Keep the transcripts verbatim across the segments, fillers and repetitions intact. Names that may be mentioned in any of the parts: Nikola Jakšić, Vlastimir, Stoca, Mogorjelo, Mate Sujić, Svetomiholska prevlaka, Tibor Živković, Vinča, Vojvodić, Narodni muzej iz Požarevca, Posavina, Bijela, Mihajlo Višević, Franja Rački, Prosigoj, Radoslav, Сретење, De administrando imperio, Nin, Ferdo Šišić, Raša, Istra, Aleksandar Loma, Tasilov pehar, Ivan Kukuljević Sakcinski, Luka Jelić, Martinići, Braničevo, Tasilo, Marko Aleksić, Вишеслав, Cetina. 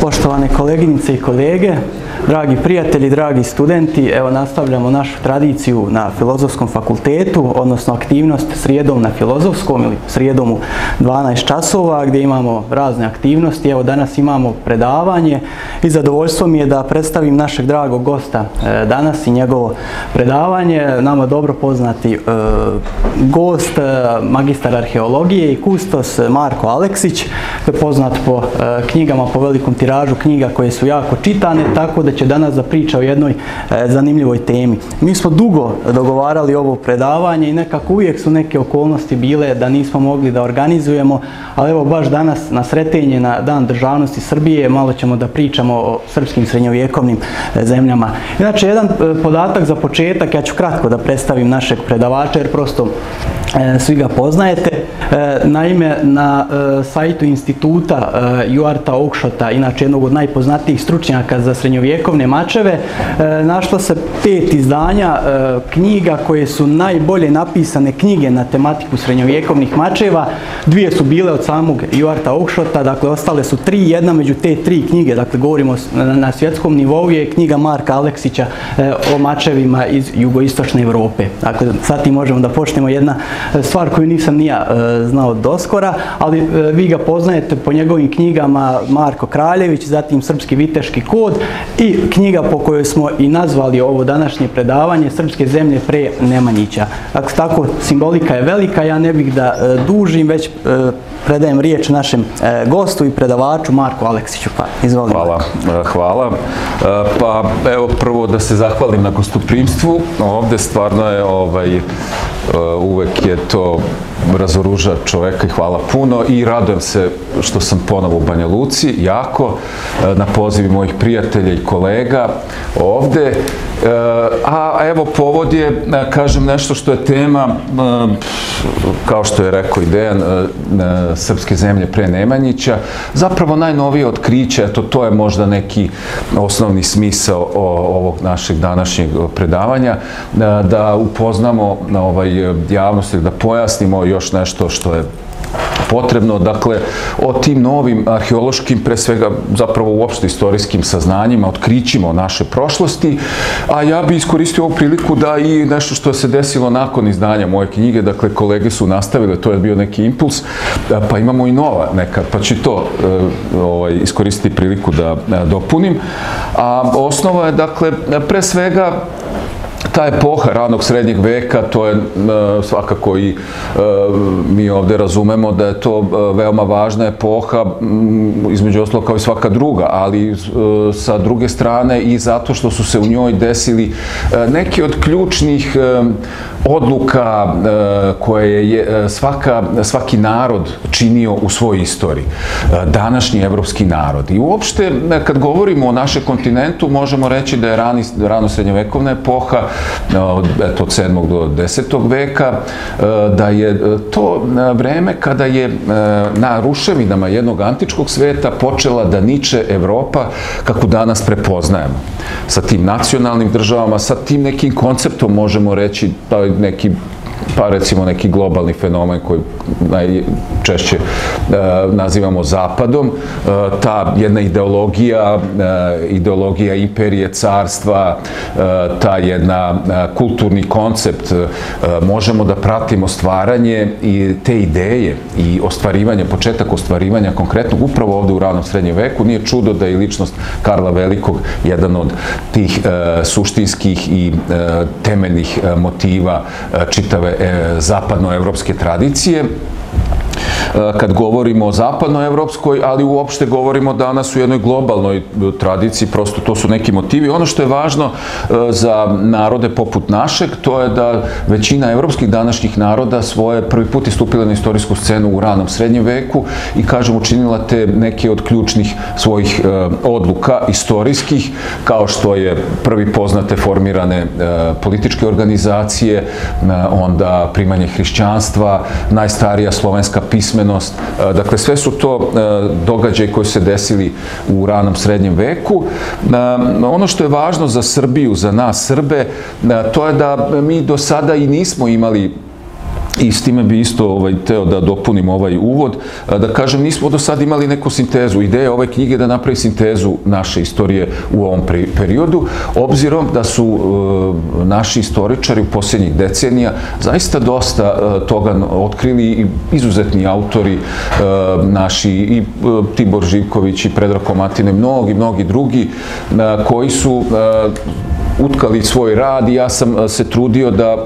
Poštovane koleginice i kolege, dragi prijatelji, dragi studenti, evo nastavljamo našu tradiciju na Filozofskom fakultetu, odnosno aktivnost srijedom na Filozofskom ili srijedom u dvanaest časova gdje imamo razne aktivnosti. Evo danas imamo predavanje i zadovoljstvo mi je da predstavim našeg dragog gosta danas i njegovo predavanje. Nama dobro poznati gost, magistar arheologije i kustos Marko Aleksić, poznat po knjigama, po velikom tiražu knjiga koje su jako čitane, tako da će danas da priča o jednoj e, zanimljivoj temi. Mi smo dugo dogovarali ovo predavanje i nekako uvijek su neke okolnosti bile da nismo mogli da organizujemo, ali evo baš danas na sretenje, na Dan državnosti Srbije, malo ćemo da pričamo o srpskim srednjovjekovnim e, zemljama. Inače, jedan e, podatak za početak, ja ću kratko da predstavim našeg predavača, jer prosto e, svi ga poznajete. E, naime, na e, sajtu instituta e, Ewarta Oakeshotta, inače jednog od najpoznatijih stručnjaka za srednjovjekovne mačeve, e, našlo se pet izdanja e, knjiga koje su najbolje napisane knjige na tematiku srednjovjekovnih mačeva. Dvije su bile od samog Ewarta Oakeshotta, dakle ostale su tri, jedna među te tri knjige, dakle govorimo na, na svjetskom nivou, je knjiga Marka Aleksića e, o mačevima iz jugoistočne Evrope. Dakle, sad ti možemo da počnemo, jedna stvar koju nisam ni ja e, znao doskora, ali e, vi ga poznajete po njegovim knjigama Marko Kraljević, zatim Srpski viteški kod i knjiga po kojoj smo i nazvali ovo današnje predavanje, Srpske zemlje pre Nemanjića. Dakle, tako, simbolika je velika, ja ne bih da e, dužim, već e, predajem riječ našem e, gostu i predavaču Marku Aleksiću. Pa, izvolim. Hvala. Hvala. Pa, evo, prvo da se zahvalim na gostoprimstvu. Ovdje stvarno je ovaj, uvek je to razoruža čoveka i hvala puno i radujem se što sam ponovo u Banja Luci, jako, na pozivi mojih prijatelja i kolega ovde. A evo, povod je, kažem, nešto što je tema, kao što je rekao i Dejan, Srpske zemlje pre Nemanjića, zapravo najnovije otkriće, eto, to je možda neki osnovni smisao ovog našeg današnjeg predavanja, da upoznamo ovaj javnost ili da pojasnimo još nešto što je potrebno, dakle, o tim novim arheološkim, pre svega, zapravo uopšte istorijskim saznanjima, otkrićima o naše prošlosti, a ja bi iskoristio ovu priliku da i nešto što se desilo nakon izdanja moje knjige, dakle, kolege su nastavile, to je bio neki impuls, pa imamo i nova neka, pa ću to ovaj, iskoristiti priliku da dopunim. A osnova je, dakle, pre svega, ta epoha ranog srednjeg veka, to je svakako i mi ovdje razumemo da je to veoma važna epoha, između ostalog kao i svaka druga, ali sa druge strane i zato što su se u njoj desili neki od ključnih odluka koje je svaka, svaki narod činio u svojoj istoriji, današnji evropski narod. I uopšte, kad govorimo o našem kontinentu, možemo reći da je rani, rano srednjovekovna epoha od sedmog do desetog veka, da je to vreme kada je na ruševinama jednog antičkog sveta počela da niče Evropa kako danas prepoznajemo. Sa tim nacionalnim državama, sa tim nekim konceptom, možemo reći, taj neki, pa recimo neki globalni fenomen koji najčešće e, nazivamo zapadom, e, ta jedna ideologija, e, ideologija imperije, carstva, e, ta jedna e, kulturni koncept, e, možemo da pratimo stvaranje i te ideje i ostvarivanje, početak ostvarivanja konkretnog upravo ovdje u ranom srednjem veku. Nije čudo da je ličnost Karla Velikog jedan od tih e, suštinskih i e, temeljnih e, motiva e, čitave zapadnoevropske tradicije. Kad govorimo o zapadnoevropskoj, ali uopšte govorimo danas u jednoj globalnoj tradiciji, prosto to su neki motivi. Ono što je važno za narode poput našeg, to je da većina evropskih današnjih naroda svoje prvi put istupila na istorijsku scenu u ranom srednjem veku i, kažem, učinila te neke od ključnih svojih odluka istorijskih, kao što je prvi poznate formirane političke organizacije, onda primanje hrišćanstva, najstarija slovenska pismenost. Dakle, sve su to događaje koji se desili u ranom srednjem veku. Ono što je važno za Srbiju, za nas Srbe, to je da mi do sada i nismo imali I s time bi isto teo da dopunim ovaj uvod. Da kažem, nismo do sad imali neku sintezu. Ideja ove knjige je da napravi sintezu naše istorije u ovom periodu, obzirom da su naši istoričari u posljednjih decenija zaista dosta toga otkrili i izuzetni autori naši, i Tibor Živković, i Predrag Komatina, i mnogi, mnogi drugi, koji su utkali svoj rad, i ja sam se trudio da,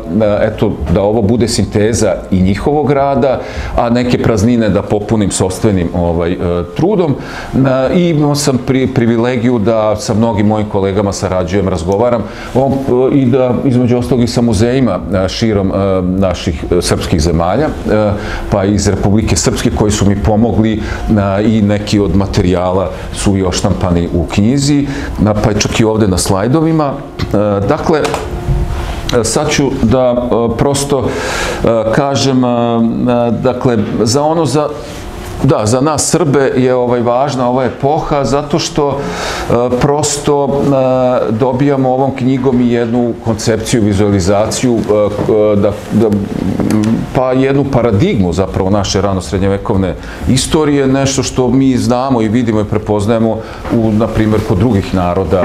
eto, da ovo bude sinteza i njihovog rada, a neke praznine da popunim sopstvenim ovaj, trudom. I imao sam pri, privilegiju da sa mnogim mojim kolegama sarađujem, razgovaram i da između ostalog i sa muzejima širom naših srpskih zemalja, pa iz Republike Srpske, koji su mi pomogli, i neki od materijala su i oštampani u knjizi, pa čak i ovdje na slajdovima. Dakle, sad ću da prosto kažem, dakle, za ono za... Da, za nas Srbe je važna ova epoha zato što prosto dobijamo ovom knjigom i jednu koncepciju, vizualizaciju, pa jednu paradigmu zapravo naše rano-srednjevekovne istorije, nešto što mi znamo i vidimo i prepoznajemo, na primjer, kod drugih naroda,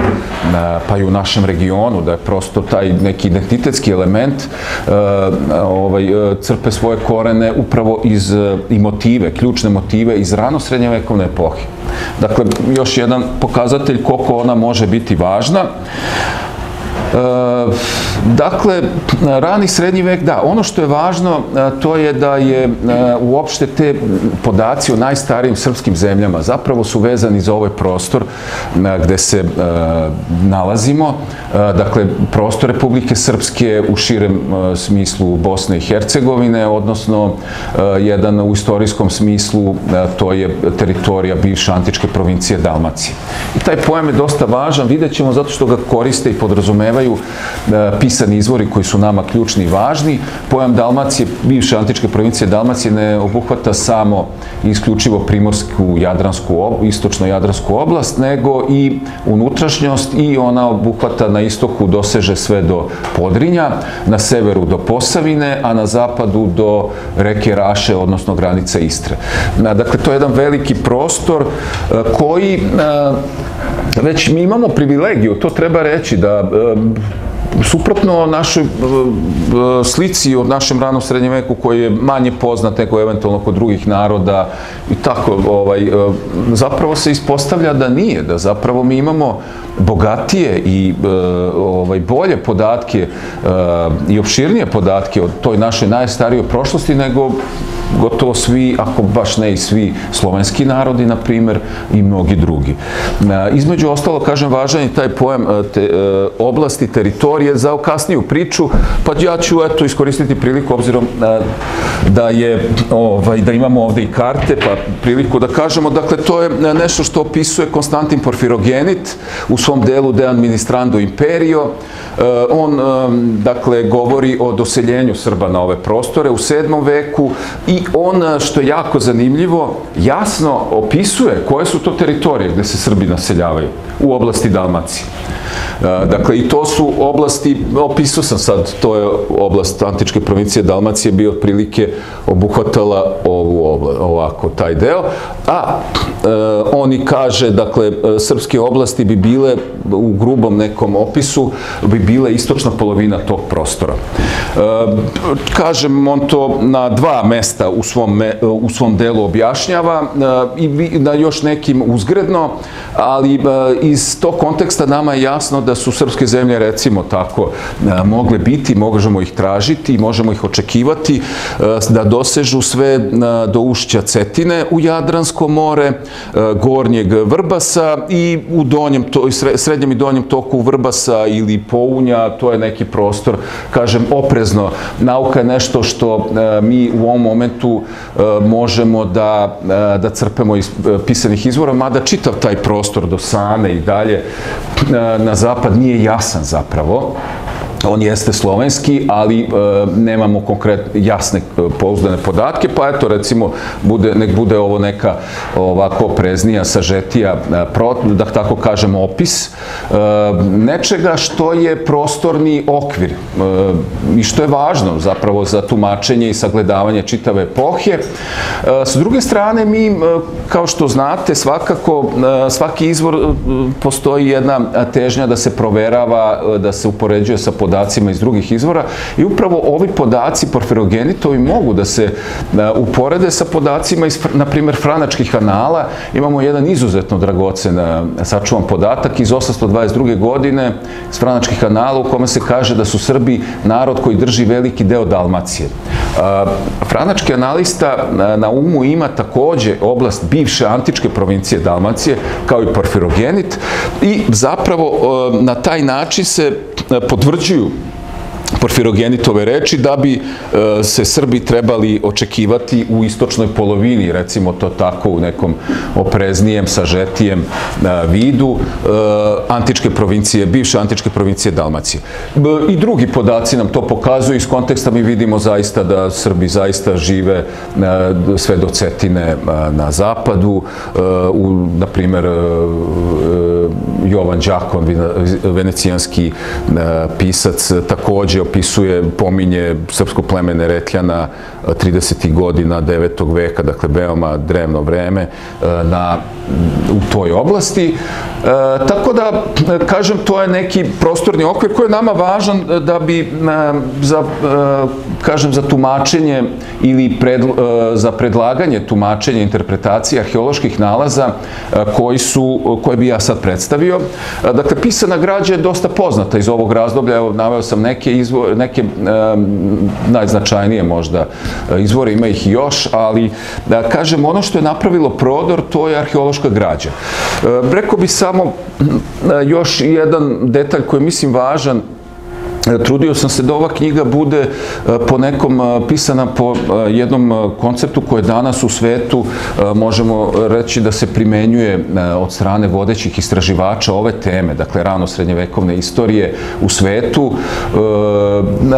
pa i u našem regionu, da je prosto taj neki identitetski element crpe svoje korene upravo iz motive, ključne motive iz rano srednjevekovne epohe. Dakle, još jedan pokazatelj koliko ona može biti važna. Dakle, rani srednji vek, da, ono što je važno to je da je uopšte te podaci o najstarijim srpskim zemljama zapravo su vezani za ovaj prostor gde se nalazimo, dakle, prostor Republike Srpske u širem smislu Bosne i Hercegovine, odnosno jedan u istorijskom smislu, to je teritorija bivše antičke provincije Dalmacije. I taj pojam je dosta važan, vidjet ćemo, zato što ga koriste i podrazumevaju pisani izvori koji su nama ključni i važni. Pojam Dalmacije, bivše antičke provincije Dalmacije, ne obuhvata samo isključivo primorsku, istočno-jadransku oblast, nego i unutrašnjost, i ona obuhvata na istoku, doseže sve do Podrinja, na severu do Posavine, a na zapadu do reke Raše, odnosno granica Istre. Dakle, to je jedan veliki prostor koji... Već mi imamo privilegiju, to treba reći, da suprotno našoj slici o našem ranom srednjem veku, koji je manje poznat nego eventualno kod drugih naroda i tako, zapravo se ispostavlja da nije, da zapravo mi imamo bogatije i bolje podatke i opširnije podatke o toj našoj najstarijoj prošlosti nego gotovo svi, ako baš ne i svi slovenski narodi, na primjer, i mnogi drugi. Između ostalo, kažem, važan je taj pojam oblasti, teritorije za kasniju priču, pa ja ću eto iskoristiti priliku, obzirom da je, da imamo ovdje i karte, pa priliku da kažemo, dakle, to je nešto što opisuje Konstantin Porfirogenit u svom delu De administrando imperio. On, dakle, govori o doseljenju Srba na ove prostore u sedmom veku i I on, što je jako zanimljivo, jasno opisuje koje su to teritorije gde se Srbi naseljavaju u oblasti Dalmacije. Dakle, i to su oblasti, opisao sam sad, to je oblast antičke provincije Dalmacije, bi otprilike obuhvatala ovako taj deo, a oni kaže, dakle, srpske oblasti bi bile u grubom nekom opisu, bi bile istočna polovina tog prostora. Kažem, on to na dva mesta u svom delu objašnjava i na još nekim uzgredno, ali iz tog konteksta nama je jasno da su srpske zemlje, recimo tako, mogle biti, možemo ih tražiti, možemo ih očekivati da dosežu sve do ušća Cetine u Jadransko more, gornjeg Vrbasa i u srednjem i donjem toku Vrbasa ili Pounja, to je neki prostor, kažem, oprezno. Nauka je nešto što mi u ovom momentu možemo da crpemo iz pisanih izvora, mada čitav taj prostor do Sane i dalje na zapad nije jasan zapravo. Dakle, on jeste slovenski, ali nemamo konkretno jasne pouzdane podatke, pa eto, recimo, nek bude ovo neka ovako preznija, sažetija, da tako kažemo, opis nečega što je prostorni okvir i što je važno zapravo za tumačenje i sagledavanje čitave epohe. S druge strane, mi, kao što znate, svakako, svaki izvor postoji jedna težnja da se proverava, da se upoređuje sa podacima iz drugih izvora i upravo ovi podaci Porfirogenitovi mogu da se uporede sa podacima iz, na primjer, franačkih anala. Imamo jedan izuzetno dragocen sačuvan podatak iz osamsto dvadeset druge godine iz franačkih anala u kome se kaže da su Srbi narod koji drži veliki deo Dalmacije. Franački analista na umu ima takođe oblast bivše antičke provincije Dalmacije, kao i Porfirogenit, i zapravo na taj način se potvrđuju Porfirogenitove reči da bi se Srbi trebali očekivati u istočnoj polovini, recimo to tako, u nekom opreznijem, sažetijem vidu antičke provincije, bivše antičke provincije Dalmacije. I drugi podaci nam to pokazuju, iz konteksta mi vidimo zaista da Srbi zaista žive sve do Cetine na zapadu, na primjer Jovan Đakon, venecijanski pisac, također opisuje, pominje srpsko plemene Retljana tridesetih godina devetog veka, dakle veoma drevno vreme u toj oblasti. Tako da, kažem, to je neki prostorni okvir koji je nama važan da bi, kažem, za tumačenje ili za predlaganje tumačenja interpretacije arheoloških nalaza koje bi ja sad predstavio. Dakle, pisana građa je dosta poznata iz ovog razdoblja, naveo sam neke najznačajnije možda izvore, ima ih još, ali, kažem, ono što je napravilo prodor, to je arheološka građa. Rekao bih samo još jedan detalj koji je, mislim, važan. Trudio sam se da ova knjiga bude po nekom pisana po jednom konceptu koje danas u svetu možemo reći da se primenjuje od strane vodećih istraživača ove teme, dakle rano srednjevekovne istorije u svetu.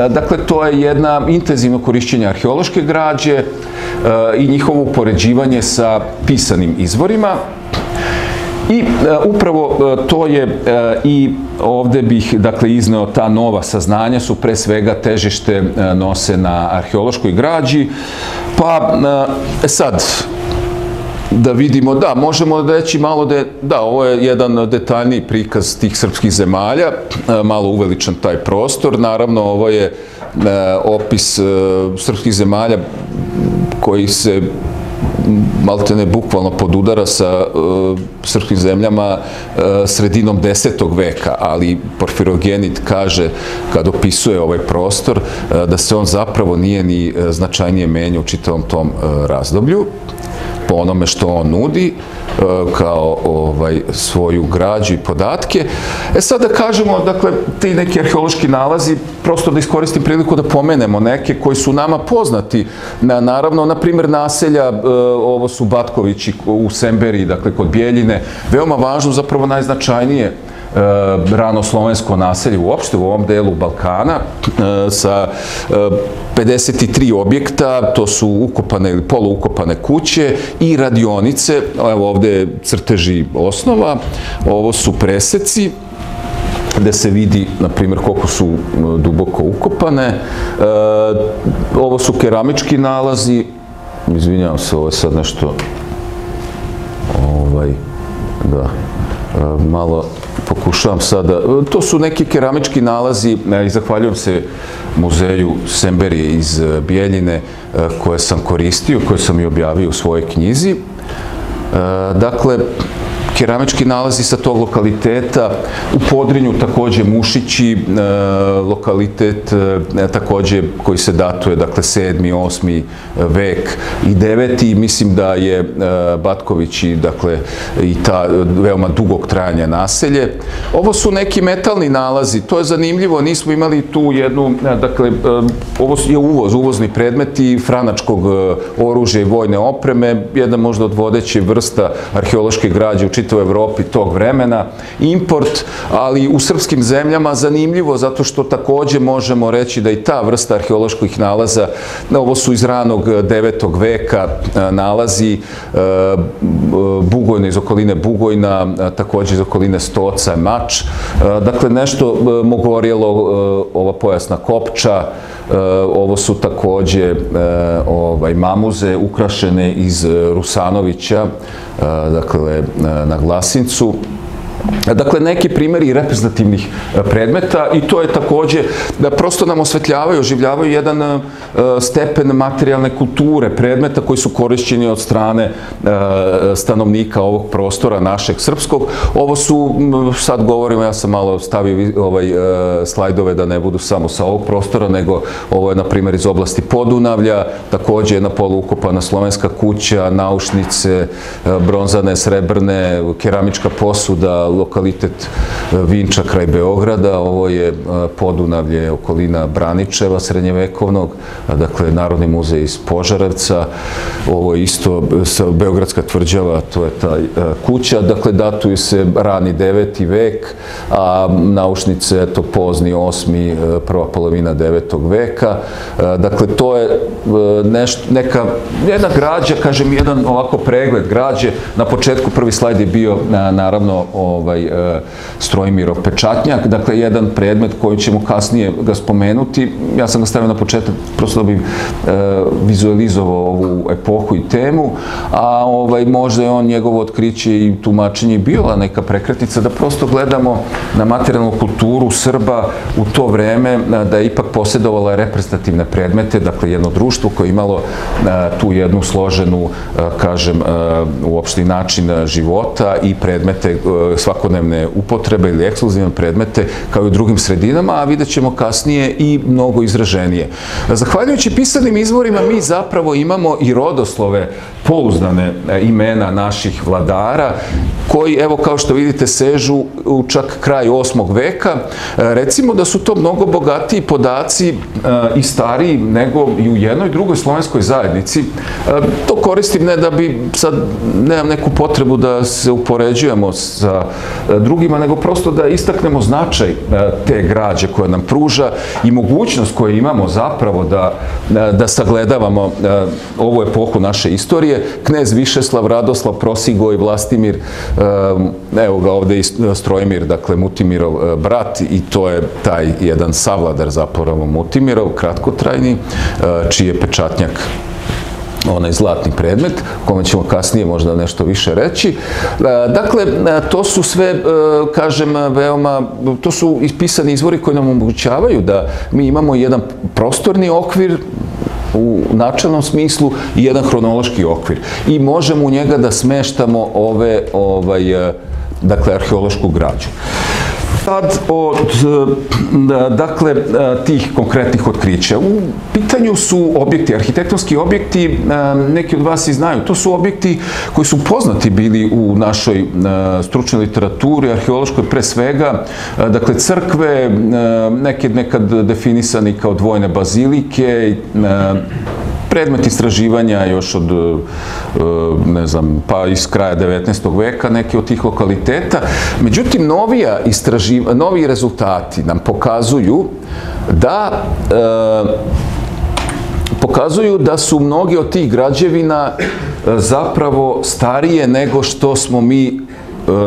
Dakle, to je jedna intenzivno korišćenje arheološke građe i njihovo upoređivanje sa pisanim izvorima. I upravo to je i ovdje bih, dakle, izneo ta nova saznanja su pre svega težište nose na arheološkoj građi. Pa sad, da vidimo, da, možemo reći malo da je, da, ovo je jedan detaljniji prikaz tih srpskih zemalja, malo uveličan taj prostor. Naravno, ovo je opis srpskih zemalja koji se maltene bukvalno podudara sa srpskim zemljama sredinom desetog veka, ali Porfirogenit kaže, kad opisuje ovaj prostor, da se on zapravo nije ni značajnije menjao u čitavom tom razdoblju, po onome što on nudi kao svoju građu i podatke. E sad da kažemo, dakle, ti neki arheološki nalazi, prosto da iskoristim priliku da pomenemo neke koji su nama poznati. Naravno, na primjer, naselja, ovo su Batkovići u Semberi, dakle, kod Bijeljine, veoma važno, zapravo najznačajnije ranoslovensko naselje uopšte u ovom delu Balkana sa pedeset tri objekta, to su ukopane ili poluukopane kuće i radionice, evo ovdje je crteži osnova, ovo su preseci gde se vidi, na primjer, koliko su duboko ukopane, ovo su keramički nalazi, izvinjavam se, ovo je sad nešto, ovaj, da, malo pokušavam sada, to su neki keramički nalazi i zahvaljujem se muzeju Semberi iz Bijeljine koje sam koristio, koje sam i objavio u svojoj knjizi. Dakle, keramički nalazi sa tog lokaliteta, u Podrinju također Mušići, lokalitet također koji se datuje, dakle, sedmi, osmi vek i deveti, mislim da je Batkovići, dakle, i ta veoma dugog trajanja naselje. Ovo su neki metalni nalazi, to je zanimljivo, nismo imali tu jednu, dakle, ovo je uvoz, uvozni predmeti franačkog oružja i vojne opreme, jedna možda od vodećih vrsta arheološke građe u čitavom vidite u Evropi tog vremena, import, ali u srpskim zemljama zanimljivo, zato što takođe možemo reći da i ta vrsta arheoloških nalaza, ovo su iz ranog devetog veka nalazi Bugojna, iz okoline Bugojna, takođe iz okoline Stoca, Mač, dakle nešto mogorjelo, ova pojasna kopča, ovo su takođe mamuze ukrašene iz Rusanovića, dakle, na Glasincu. Dakle, neki primjeri reprezentativnih predmeta i to je također da prosto nam osvetljavaju, oživljavaju jedan stepen materijalne kulture predmeta koji su korišćeni od strane stanovnika ovog prostora, našeg srpskog. Ovo su, sad govorimo, ja sam malo stavio slajdove da ne budu samo sa ovog prostora, nego ovo je, na primjer, iz oblasti Podunavlja, također jedna poluukopana slovenska kuća, naušnice, bronzane, srebrne, keramička posuda, lokalitet Vinča kraj Beograda, ovo je Podunavlje, okolina Braničeva srednjevekovnog, dakle Narodni muzej iz Požarevca, ovo je isto Beogradska tvrđava, to je ta kuća, dakle datuju se rani deveti vek, a naušnice to pozni osmi, prva polovina devetog veka, dakle to je neka, jedna građa, kažem, jedan ovako pregled građe, na početku prvi slajd je bio naravno Strojimirov pečatnjak, dakle jedan predmet koji ćemo kasnije ga spomenuti. Ja sam ga stavio na početak prosto da bih vizualizovao ovu epohu i temu, a možda je on, njegovo otkriće i tumačenje bila neka prekretnica da prosto gledamo na materijalnu kulturu Srba u to vreme, da je ipak posjedovala reprezentativne predmete, dakle jedno društvo koje je imalo tu jednu složenu, kažem, uopšte način života i predmete svakodnevne upotrebe ili ekskluzivne predmete kao i u drugim sredinama, a vidjet ćemo kasnije i mnogo izraženije. Zahvaljujući pisanim izvorima mi zapravo imamo i rodoslove, pouzdane imena naših vladara koji, evo kao što vidite, sežu u čak kraj osmog veka. Recimo da su to mnogo bogatiji podaci i stariji nego i u jednoj drugoj slovenskoj zajednici. To koristim ne da bi sad, nemam neku potrebu da se upoređujemo sa drugima, nego prosto da istaknemo značaj te građe koja nam pruža i mogućnost koju imamo zapravo da sagledavamo ovu epohu naše istorije. Knez Višeslav, Radoslav, Prosigoj, Vlastimir, evo ga ovde i Strojimir, dakle Mutimirov brat, i to je taj jedan savladar zapravo Mutimirov, kratkotrajni, čiji je pečatnjak onaj zlatni predmet, o kome ćemo kasnije možda nešto više reći. Dakle, to su sve, kažem, veoma, to su ispisani izvori koji nam omogućavaju da mi imamo jedan prostorni okvir u načelnom smislu i jedan hronološki okvir. I možemo u njega da smeštamo ove, dakle, arheološku građu. Sad od, dakle, tih konkretnih otkrića. U pitanju su objekti, arhitektonski objekti, neki od vas i znaju, to su objekti koji su poznati bili u našoj stručnoj literaturi, arheološkoj pre svega, dakle, crkve, neke nekad definisani kao dvojne bazilike, predmet istraživanja još od, ne znam, pa iz kraja devetnaestog veka, neke od tih lokaliteta. Međutim, novija istraživanja, novi rezultati nam pokazuju da pokazuju da su mnogi od tih građevina zapravo starije nego što smo mi,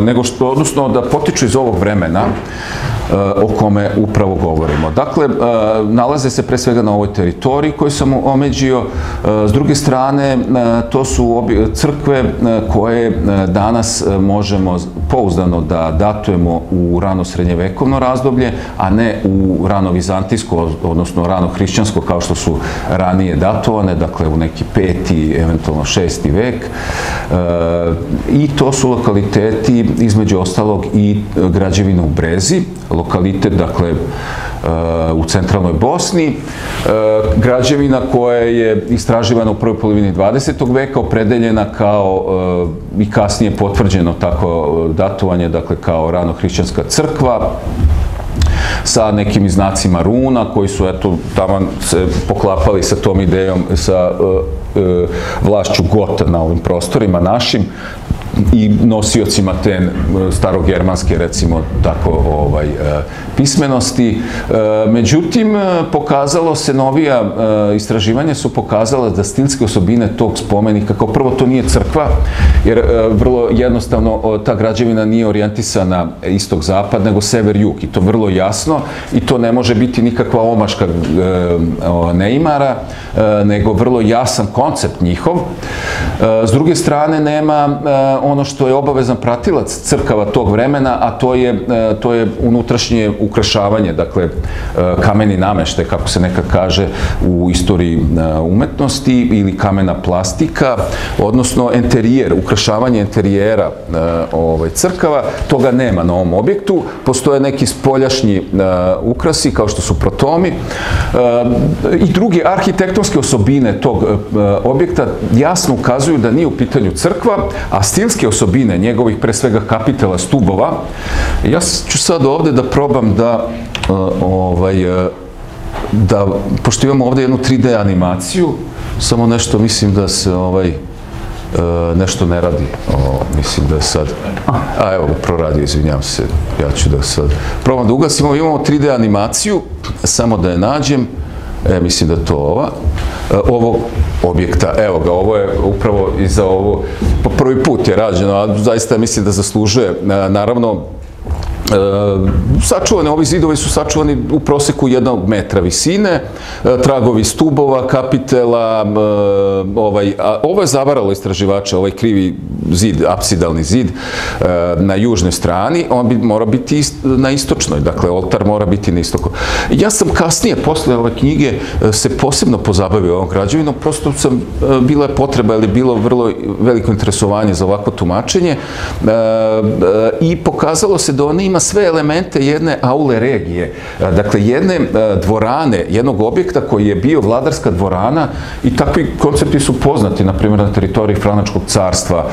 nego što, odnosno da potiču iz ovog vremena o kome upravo govorimo. Dakle, nalaze se pre svega na ovoj teritoriji koju sam omeđio. S druge strane, to su crkve koje danas možemo pouzdano da datujemo u rano srednjevekovno razdoblje, a ne u rano vizantijsko, odnosno rano hrišćansko, kao što su ranije datovane, dakle u neki peti, eventualno šesti vek. I to su lokaliteti, između ostalog, i građevina u Brezi, lokalitet, dakle, u centralnoj Bosni, građevina koja je istraživana u prvoj polovini dvadesetog veka, opredeljena kao, i kasnije potvrđeno tako datovanje, dakle, kao ranohrišćanska crkva, sa nekim znacima runa koji su, eto, tamo se poklapali sa tom idejom, sa vlašću Gota na ovim prostorima našim. i nosiocima te starogermanske, recimo tako, pismenosti. Međutim, pokazalo se, novija istraživanja su pokazala da stilske osobine tog spomenika, kao prvo, to nije crkva, jer vrlo jednostavno ta građevina nije orijentisana istok-zapad, nego sever-jug, i to vrlo jasno, i to ne može biti nikakva omaška neimara, nego vrlo jasan koncept njihov. S druge strane, nema ono što je obavezan pratilac crkava tog vremena, a to je unutrašnje ukrašavanje, dakle kameni namešte, kako se nekad kaže u istoriji umetnosti, ili kamena plastika, odnosno enterijer, ukrašavanje enterijera crkava, toga nema na ovom objektu. Postoje neki spoljašnji ukrasi, kao što su protomi, i druge arhitektonske osobine tog objekta jasno ukazuju da nije u pitanju crkva, a stilske osobine njegovih, pre svega kapitela, stubova, ja ću sad ovde da probam da, pošto imamo ovde jednu tri de animaciju, samo nešto, mislim da se nešto ne radi, mislim da je sad, a evo ga proradio, izvinjam se, ja ću da sad probam da ugasimo. Imamo tri de animaciju, samo da je nađem, mislim da je to ova, ovog objekta. Evo ga, ovo je upravo i za ovo, po prvi put je rađeno, a zaista mislim da zaslužuje. Naravno, sačuvane, ovi zidovi su sačuvani u proseku jednog metra visine, tragovi stubova, kapitela. Ovo je zavaralo istraživača, ovaj krivi zid, apsidalni zid na južnoj strani, on mora biti na istočnoj, dakle oltar mora biti na istoku. Ja sam kasnije, posle ove knjige, se posebno pozabavio ovom građevinom, prosto sam, bila je potreba, ali je bilo vrlo veliko interesovanje za ovako tumačenje, i pokazalo se da ona ima sve elemente jedne aule regije, dakle jedne dvorane, jednog objekta koji je bio vladarska dvorana, i takvi koncepti su poznati, na primjer, na teritoriji Franačkog carstva,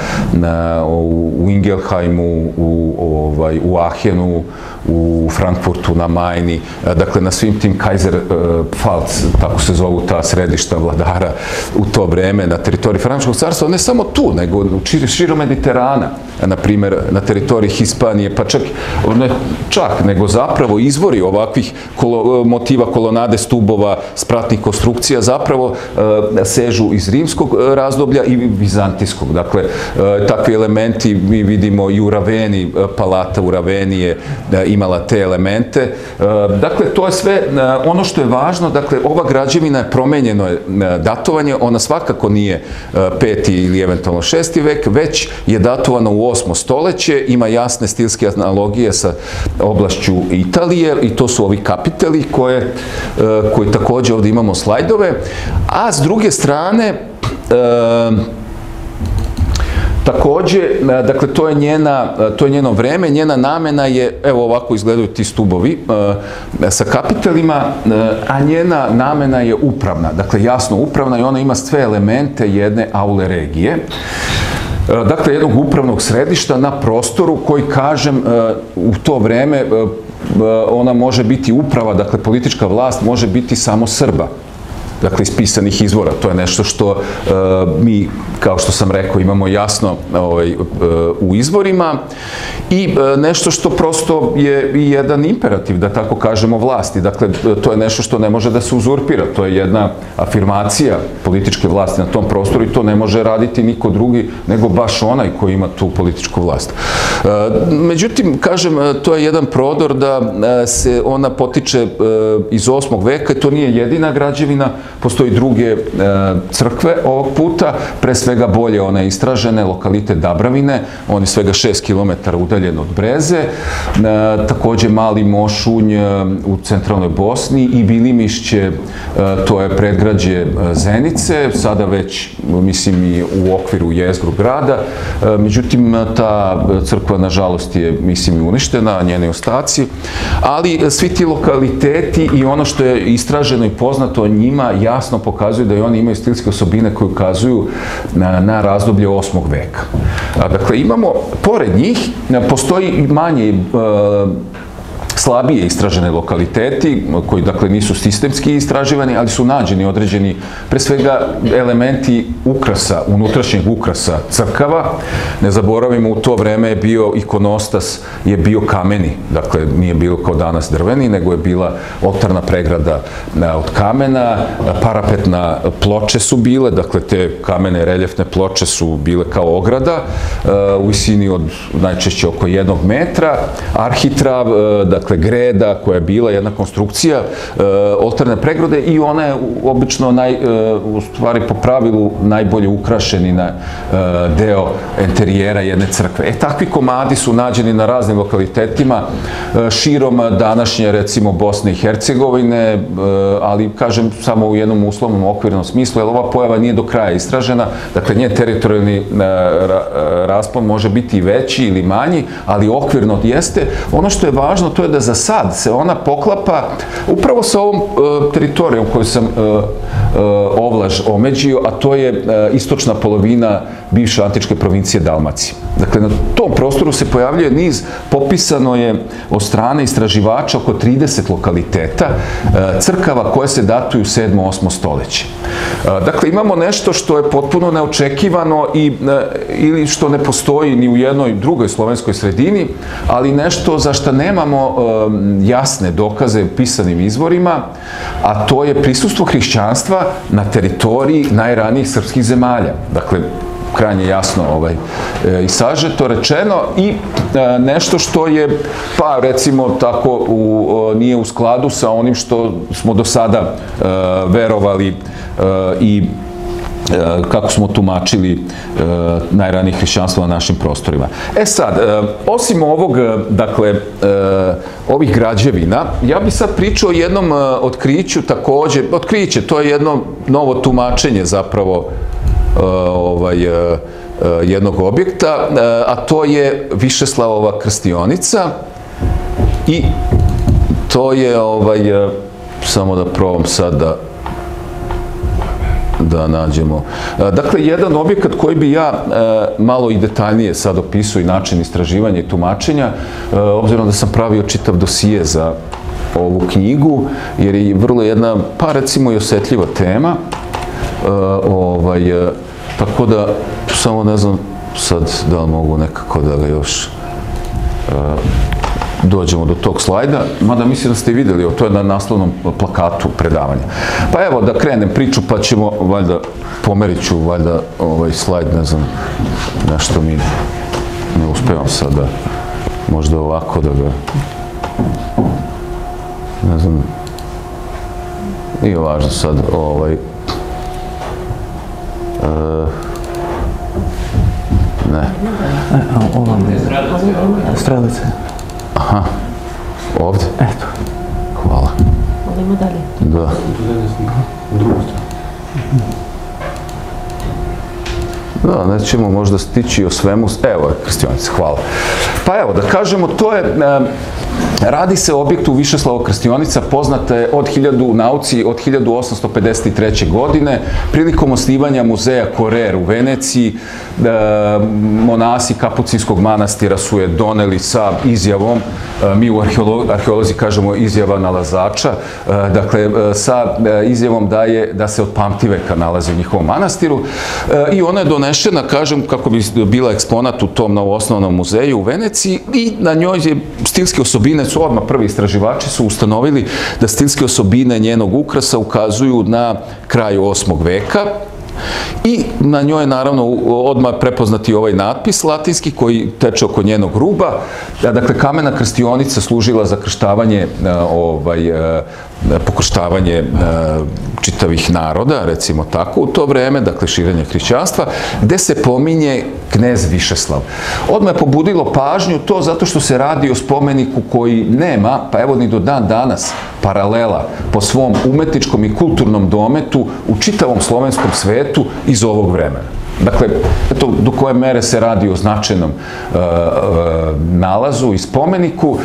u Ingelheimu, u Ahenu, u Frankfurtu na Majni, dakle na svim tim Kaiserpfalz, tako se zovu ta središta vladara u to vreme na teritoriji Franačkog carstva, ne samo tu, nego širom Mediterana, na primjer, na teritoriji Hispanije, pa čak ne čak, nego zapravo izvori ovakvih motiva kolonade stubova, spratnih konstrukcija, zapravo sežu iz rimskog razdoblja i vizantijskog. Dakle, takvi elementi mi vidimo i u Raveni, palata u Raveni je imala te elemente. Dakle, to je sve ono što je važno. Dakle, ova građevina je promenjeno datovanje, ona svakako nije peti ili eventualno šesti vek, već je datovana u osmo stoleće, ima jasne stilske analogije sa oblašću Italije, i to su ovi kapiteli koje također ovdje imamo slajdove, a s druge strane također, dakle, to je njeno vreme, njena namena je, evo ovako izgledaju ti stubovi sa kapitelima, a njena namena je upravna, dakle jasno upravna, i ona ima sve elemente jedne aule regije. Dakle, jednog upravnog središta na prostoru koji, kažem, u to vreme ona može biti uprava, dakle politička vlast može biti samo Srba. Dakle, iz pisanih izvora. To je nešto što mi, kao što sam rekao, imamo jasno u izvorima, i nešto što prosto je i jedan imperativ, da tako kažemo, vlasti. Dakle, to je nešto što ne može da se uzurpira. To je jedna afirmacija političke vlasti na tom prostoru, i to ne može raditi niko drugi nego baš onaj koji ima tu političku vlast. Međutim, kažem, to je jedan prodor da se ona potiče iz osmog veka, i to nije jedina građevina. Postoji druge crkve ovog puta, pre svega bolje one istražene, lokalite Dabravine, oni svega šest kilometara udaljen od Breze, također Mali Mošunj u centralnoj Bosni, i Bilimišće, to je predgrađe Zenice, sada već, mislim, i u okviru jezgru grada. Međutim, ta crkva, nažalost, je, mislim, uništena, njeni ostaci, ali svi ti lokaliteti i ono što je istraženo i poznato o njima jasno pokazuju da i oni imaju stilske osobine koje ukazuju na razdoblje osmog veka. Dakle, imamo, pored njih, postoji manje slabije istražene lokaliteti, koji dakle nisu sistemski istraživani, ali su nađeni određeni, pre svega, elementi ukrasa, unutrašnjeg ukrasa crkava. Ne zaboravimo, u to vreme je bio ikonostas, je bio kameni, dakle nije bilo kao danas drveni, nego je bila oltarna pregrada od kamena, parapetna ploče su bile, dakle te kamene reljefne ploče su bile kao ograda, u visini od najčešće oko jednog metra, arhitrav, dakle greda koja je bila jedna konstrukcija oltarne pregrade i ona je obično naj, u stvari po pravilu najbolje ukrašeni na deo enterijera jedne crkve. E, takvi komadi su nađeni na raznim lokalitetima širom današnje, recimo, Bosne i Hercegovine, ali kažem samo u jednom uslovnom okvirnom smislu, jer ova pojava nije do kraja istražena, dakle njen teritorijalni raspon može biti i veći ili manji, ali okvirno jeste. Ono što je važno to je da za sad se ona poklapa upravo sa ovom teritorijom koju sam ovlaž omeđio, a to je istočna polovina bivše antičke provincije Dalmacije. Dakle, na tom prostoru se pojavljuje niz, popisano je od strane istraživača oko trideset lokaliteta crkava koje se datuju sedmo osmo stoljeće. Dakle, imamo nešto što je potpuno neočekivano ili što ne postoji ni u jednoj drugoj slovenskoj sredini, ali nešto za što nemamo jasne dokaze u pisanim izvorima, a to je prisustvo hrišćanstva na teritoriji najranijih srpskih zemalja. Dakle, krajnje jasno ovaj, e, i sažeto rečeno i e, nešto što je, pa recimo tako, u, o, nije u skladu sa onim što smo do sada e, verovali e, i kako smo tumačili najranije hrišćanstvo na našim prostorima. E sad, osim ovog, dakle, ovih građevina, ja bih sad pričao o jednom otkriću također, otkriće, to je jedno novo tumačenje zapravo ovaj, jednog objekta, a to je Višeslavova krstionica i to je, ovaj, samo da probam sad da da nađemo. Dakle, jedan objekat koji bi ja malo i detaljnije sad opisao i način istraživanja i tumačenja, obzirom da sam pravio čitav dosije za ovu knjigu, jer je vrlo jedna, pa recimo i osetljiva tema, ovaj, tako da, samo ne znam sad da li mogu nekako da ga još dođemo do tog slajda, mada mislim da ste vidjeli, to je na naslovnom plakatu predavanja. Pa evo da krenem priču, pa ćemo, valjda, pomerit ću, valjda, ovaj slajd, ne znam, nešto mi ne uspevam sada, možda ovako da ga, ne znam, nije važno sad, ovaj, ne. Ovam je strelice. Aha, ovdje? Eto. Hvala. Odemo dalje. Da. Da, nećemo možda stići o svemu. Evo je krstionica, hvala. Pa evo, da kažemo, to je... Radi se o objektu Višeslavova krstionica, poznata je od hiljadu nauci od hiljadu osamsto pedeset treće. godine, prilikom osnivanja muzeja Korer u Veneciji. Monasi Kapucinskog manastira su je doneli sa izjavom, mi u arheolozi kažemo izjava nalazača, dakle sa izjavom da je da se od pamtiveka nalazi u njihovom manastiru i ona je donešena, kažem, kako bi bila eksponat u tom novoosnovanom muzeju u Veneciji i na njoj je stilske osobine su odmah, prvi istraživači su ustanovili da stilske osobine njenog ukrasa ukazuju na kraju osmog veka. I na njoj je naravno odmah prepoznati ovaj natpis latinski koji teče oko njenog ruba. Dakle, kamena krstionica služila za krštavanje, ovaj, pokrštavanje čitavih naroda, recimo tako, u to vreme, dakle širenje hrišćanstva, gde se pominje knez Višeslav. Odmah je pobudilo pažnju to zato što se radi o spomeniku koji nema, pa evo ni do dan danas, paralela po svom umetničkom i kulturnom dometu u čitavom slovenskom svetu iz ovog vremena. Dakle, eto, do koje mere se radi o značajnom e, e, nalazu i spomeniku.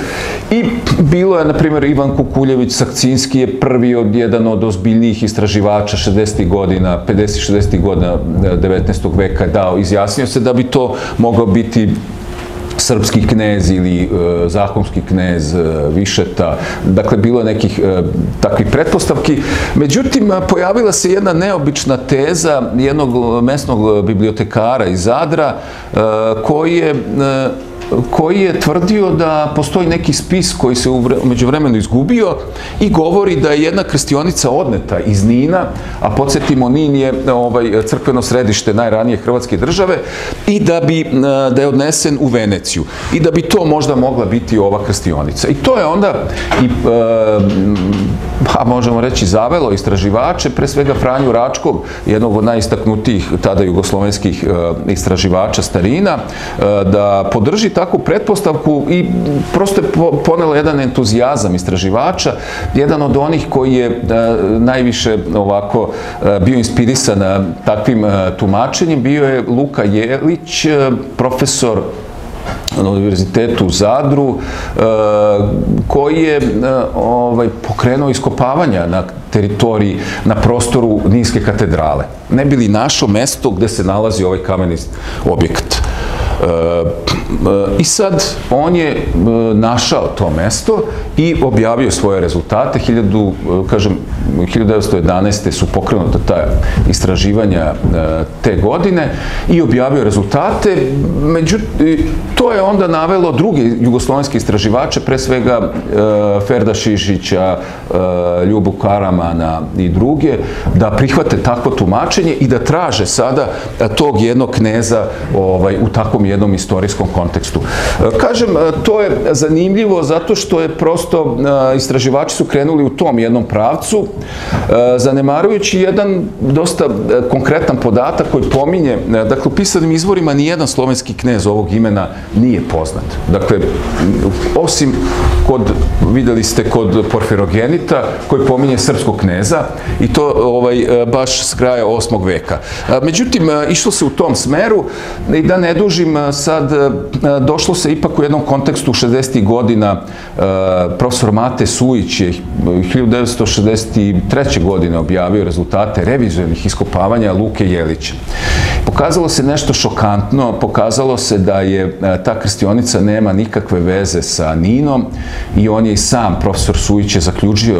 I bilo je, na primjer, Ivan Kukuljević Sakcinski je prvi od jedan od ozbiljnijih istraživača šezdesetih godina, pedesetih šezdesetih godina devetnaestog veka dao, izjasnio se da bi to mogao biti srpski knez ili zahumski knez Višeta. Dakle, bilo je nekih takvih pretpostavki. Međutim, pojavila se jedna neobična teza jednog mesnog bibliotekara iz Zadra koji je koji je tvrdio da postoji neki spis koji se umeđu vremenu izgubio i govori da je jedna krstionica odneta iz Nina, a podsjetimo, Nin je crkveno središte najranije Hrvatske države, i da je odnesen u Veneciju. I da bi to možda mogla biti ova krstionica. I to je onda, možemo reći, zavelo istraživače, pre svega Franju Račkog, jednog od najistaknutijih tada jugoslovenskih istraživača starina, da podrži takvu pretpostavku i prosto je ponela jedan entuzijazam istraživača, jedan od onih koji je najviše ovako bio inspirisan takvim tumačenjem, bio je Luka Jelić, profesor na Univerzitetu u Zadru, koji je pokrenuo iskopavanja na teritoriji, na prostoru Ninske katedrale. Ne bi li našao mesto gde se nalazi ovaj kameni objekat. I sad on je našao to mesto i objavio svoje rezultate. hiljadu devetsto jedanaeste. su pokrenuta ta istraživanja te godine i objavio rezultate. Međutim, to je onda navelo druge jugoslovenske istraživače, pre svega Ferda Šišića, Ljubu Karamana i druge, da prihvate takvo tumačenje i da traže sada tog jednog kneza u takvom jednom istorijskom kontekstu. Kažem, to je zanimljivo zato što je prosto istraživači su krenuli u tom jednom pravcu, zanemarujući jedan dosta konkretan podatak koji pominje, dakle, u pisanim izvorima nijedan slovenski knez ovog imena nije poznat. Dakle, osim kod, videli ste, kod Porfirogenita, koji pominje srpskog kneza, i to baš s kraja osmog veka. Međutim, išlo se u tom smeru i da ne dužim sad, došlo se ipak u jednom kontekstu šezdesetih godina, profesor Mate Sujić je hiljadu devetsto šezdeset treće godine objavio rezultate revizornih iskopavanja Luke Jelića. Pokazalo se nešto šokantno, pokazalo se da je ta krstionica nema nikakve veze sa Ninom i on je i sam, profesor Sujić, je zaključio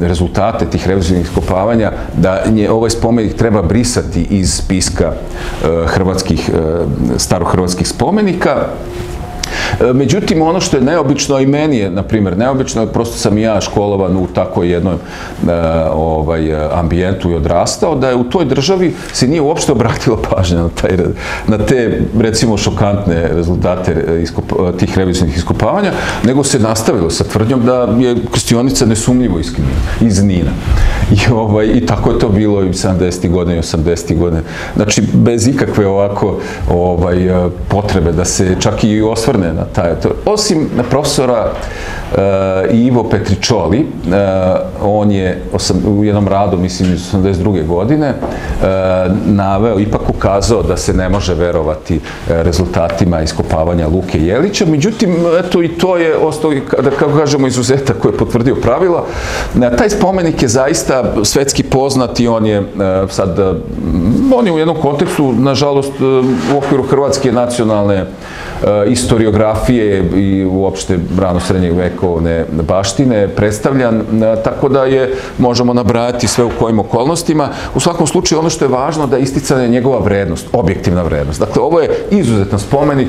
rezultate tih revizornih iskopavanja da ovaj spomenik treba brisati iz spiska hrvatskih starohrvatskih spomenika. Međutim, ono što je neobično, i meni je, na primjer, neobično, prosto sam i ja školovan u tako jednom ambijentu i odrastao, da je u toj državi se nije uopšte obratila pažnja na te, recimo, šokantne rezultate tih revizornih iskopavanja, nego se nastavilo sa tvrdnjom da je krstionica nesumnjivo iz Nina. I tako je to bilo i sedamdesetih godina i osamdesetih godina. Znači, bez ikakve ovako potrebe da se čak i osvrne na taj, osim profesora Ivo Petričoli, on je u jednom radu, mislim, iz osamdeset druge godine naveo, ipak ukazao da se ne može verovati rezultatima iskopavanja Luke Jelića. Međutim, eto, i to je ostao, kako kažemo, izuzetak koji je potvrdio pravila. Taj spomenik je zaista svetski poznat i on je sad, on je u jednom kontekstu, nažalost, u okviru hrvatske nacionalne historiografije i uopšte rano srednjeg vekovne baštine predstavljan, tako da je možemo nabrajati sve u kojim okolnostima. U svakom slučaju, ono što je važno da je isticana njegova vrednost, objektivna vrednost. Dakle, ovo je izuzetan spomenik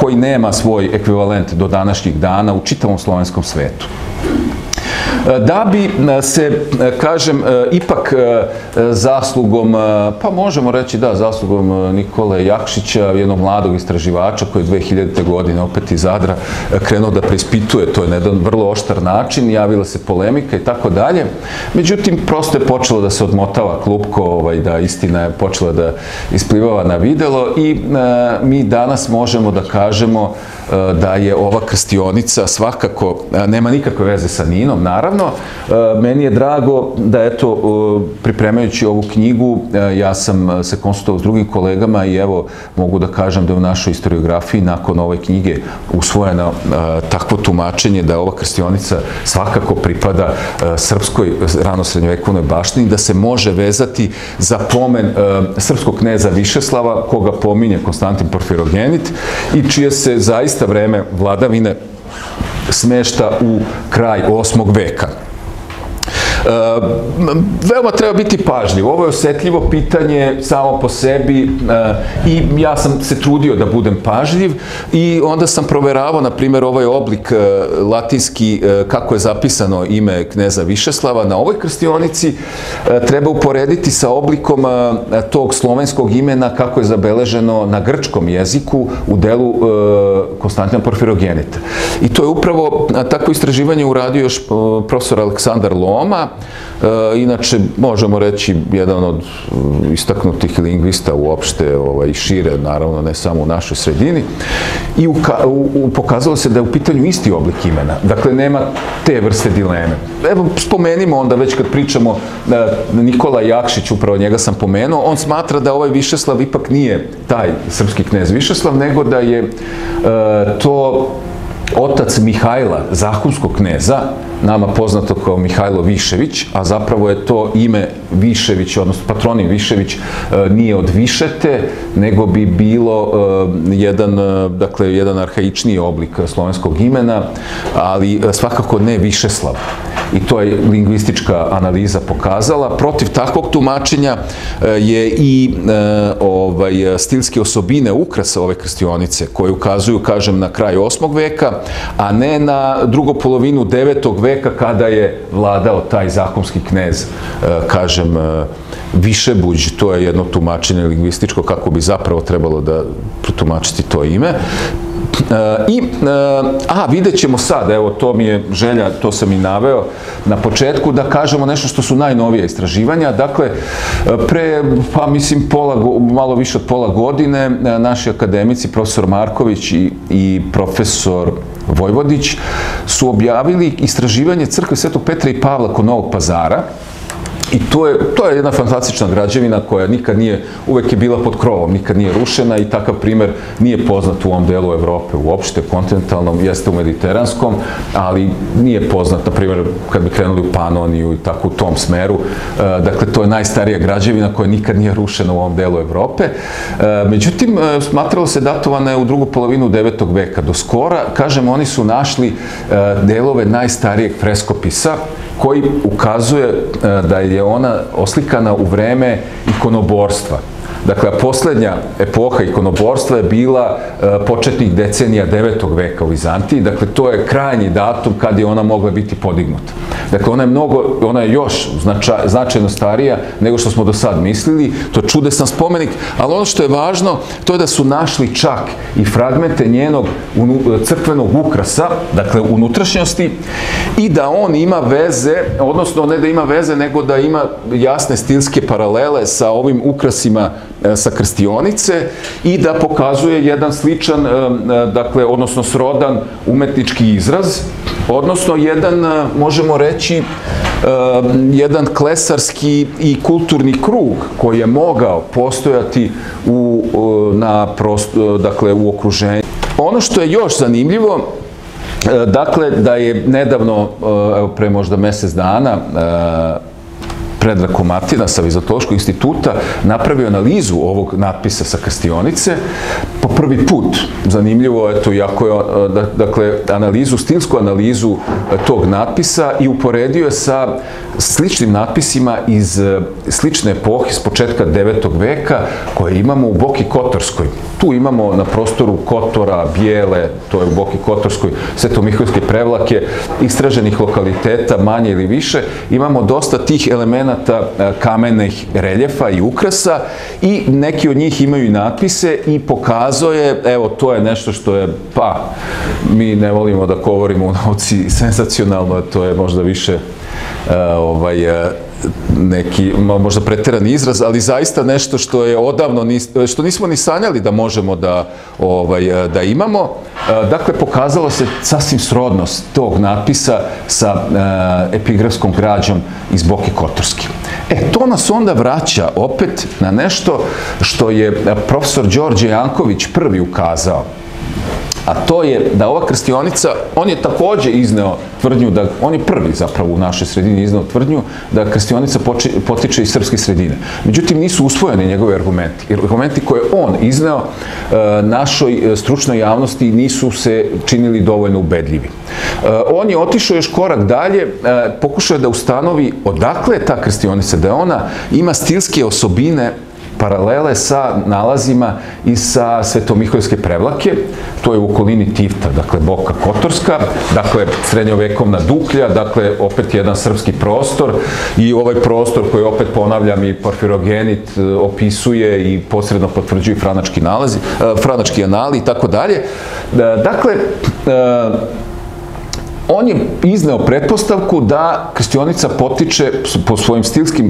koji nema svoj ekvivalent do današnjih dana u čitavom slovenskom svetu. Da bi se, kažem, ipak zaslugom, pa možemo reći da, zaslugom Nikole Jakšića, jednog mladog istraživača koji je dve hiljadite godine opet iz Zadra krenuo da preispituje, to je na jedan vrlo oštar način, javila se polemika i tako dalje. Međutim, prosto je počelo da se odmotava klupko, da istina je počela da isplivava na videlo i mi danas možemo da kažemo da je ova krstionica svakako, nema nikakve veze sa Ninom, naravno. Meni je drago da, eto, pripremajući ovu knjigu, ja sam se konsultovao s drugim kolegama i evo, mogu da kažem da je u našoj historiografiji nakon ove knjige usvojeno takvo tumačenje da ova krstionica svakako pripada srpskoj ranosrednjovekovnoj baštini, da se može vezati za pomen srpskog kneza Višeslava, koga pominje Konstantin Porfirogenit i čije se zaista zaista vreme vladavine smešta u kraj osmog veka. Veoma treba biti pažljiv, ovo je osetljivo pitanje samo po sebi i ja sam se trudio da budem pažljiv i onda sam proveravao, na primjer, ovaj oblik latinski, kako je zapisano ime kneza Višeslava na ovoj krstionici, treba uporediti sa oblikom tog slovenskog imena kako je zabeleženo na grčkom jeziku u delu Konstantina Porfirogenita. I to je upravo, takvo istraživanje uradio još profesor Aleksandar Loma, inače možemo reći jedan od istaknutih lingvista uopšte i šire, naravno ne samo u našoj sredini, i pokazalo se da je u pitanju isti oblik imena, dakle nema te vrste dileme. Evo spomenimo onda već kad pričamo, Nikola Jakšić, upravo njega sam pomenuo, on smatra da ovaj Višeslav ipak nije taj srpski knez Višeslav, nego da je to otac Mihajla, zahumskog kneza, nama poznato kao Mihajlo Višević, a zapravo je to ime Višević, odnosno patronim Višević, nije od Višete, nego bi bilo jedan, dakle, jedan arhaičniji oblik slovenskog imena, ali svakako ne Višeslav. I to je lingvistička analiza pokazala. Protiv takvog tumačenja je i stilske osobine ukrasa ove krstionice, koje ukazuju, kažem, na kraj osmog veka, a ne na drugu polovinu devetog veka kada je vladao taj zahumski knez, kažem, Višebuđ. To je jedno tumačenje lingvističko kako bi zapravo trebalo da protumačiti to ime. A vidjet ćemo sad, evo to mi je želja, to sam i naveo na početku, da kažemo nešto što su najnovije istraživanja. Dakle, pre, pa mislim, malo više od pola godine naši akademici, profesor Marković i profesor Vojvodić su objavili istraživanje crkve Svetog Petra i Pavla kod Novog Pazara. I to je jedna fantastična građevina koja nikad nije, uvek je bila pod krovom, nikad nije rušena i takav primer nije poznat u ovom delu Evrope uopšte, kontinentalnom, jeste u mediteranskom, ali nije poznat, na primjer, kad bi krenuli u Panoniju i tako u tom smeru. Dakle, to je najstarija građevina koja nikad nije rušena u ovom delu Evrope. Međutim, smatralo se datovana je u drugu polovinu devetog veka. Do skora, kažem, oni su našli delove najstarijeg freskopisa koji ukazuje da je ona oslikana u vreme ikonoborstva. Dakle, poslednja epoha ikonoborstva je bila početnih decenija devetog veka u Vizantiji. Dakle, to je krajnji datum kad je ona mogla biti podignuta. Dakle, ona je mnogo, ona je još značajno starija nego što smo do sad mislili. To je čudesan spomenik, ali ono što je važno, to je da su našli čak i fragmente njenog crkvenog ukrasa, dakle, unutrašnjosti, i da on ima veze, odnosno ne da ima veze, nego da ima jasne stilske paralele sa ovim ukrasima sa krstionice i da pokazuje jedan sličan, dakle, odnosno srodan umetnički izraz, odnosno jedan, možemo reći, jedan klesarski i kulturni krug koji je mogao postojati u okruženju. Ono što je još zanimljivo, dakle, da je nedavno, pre možda mesec dana, Predrag Komatina sa Vizantološkog instituta napravio analizu ovog natpisa sa krstionice po prvi put. Zanimljivo je to, jako je, dakle, analizu, stilsku analizu tog natpisa i uporedio je sa sličnim natpisima iz slične epohe, s početka devetog veka, koje imamo u Boki Kotorskoj. Tu imamo na prostoru Kotora, Bijele, to je u Boki Kotorskoj, Svetomiholske prevlake, istraženih lokaliteta, manje ili više, imamo dosta tih elementa kamenih reljefa i ukrasa i neki od njih imaju i natpise i pokazao je, evo, to je nešto što je, pa, mi ne volimo da govorimo u nauci sensacionalno, to je možda više ovaj neki, možda preteran izraz, ali zaista nešto što je odavno, što nismo ni sanjali da možemo da imamo. Dakle, pokazalo se sasvim srodnost tog natpisa sa epigrafskom građom iz Boke Kotorske. E, to nas onda vraća opet na nešto što je profesor Đorđe Janković prvi ukazao. a to je da ova krstionica, on je također izneo tvrdnju, on je prvi zapravo u našoj sredini izneo tvrdnju, da krstionica potiče iz srpske sredine. Međutim, nisu usvojeni njegove argumenti. Argumenti koje on izneo našoj stručnoj javnosti nisu se činili dovoljno ubedljivi. On je otišao još korak dalje, pokušao je da ustanovi odakle je ta krstionica, da ona ima stilske osobine paralele sa nalazima i sa Svetomiholske prevlake, to je u okolini Tivta, dakle Boka Kotorska, dakle srednjovekovna Duklja, dakle opet jedan srpski prostor i ovaj prostor koji opet ponavljam i Porfirogenit opisuje i posredno potvrđuju franački nalazi, franački anali i tako dalje. Dakle, on je izneo pretpostavku da krstionica potiče po svojim stilskim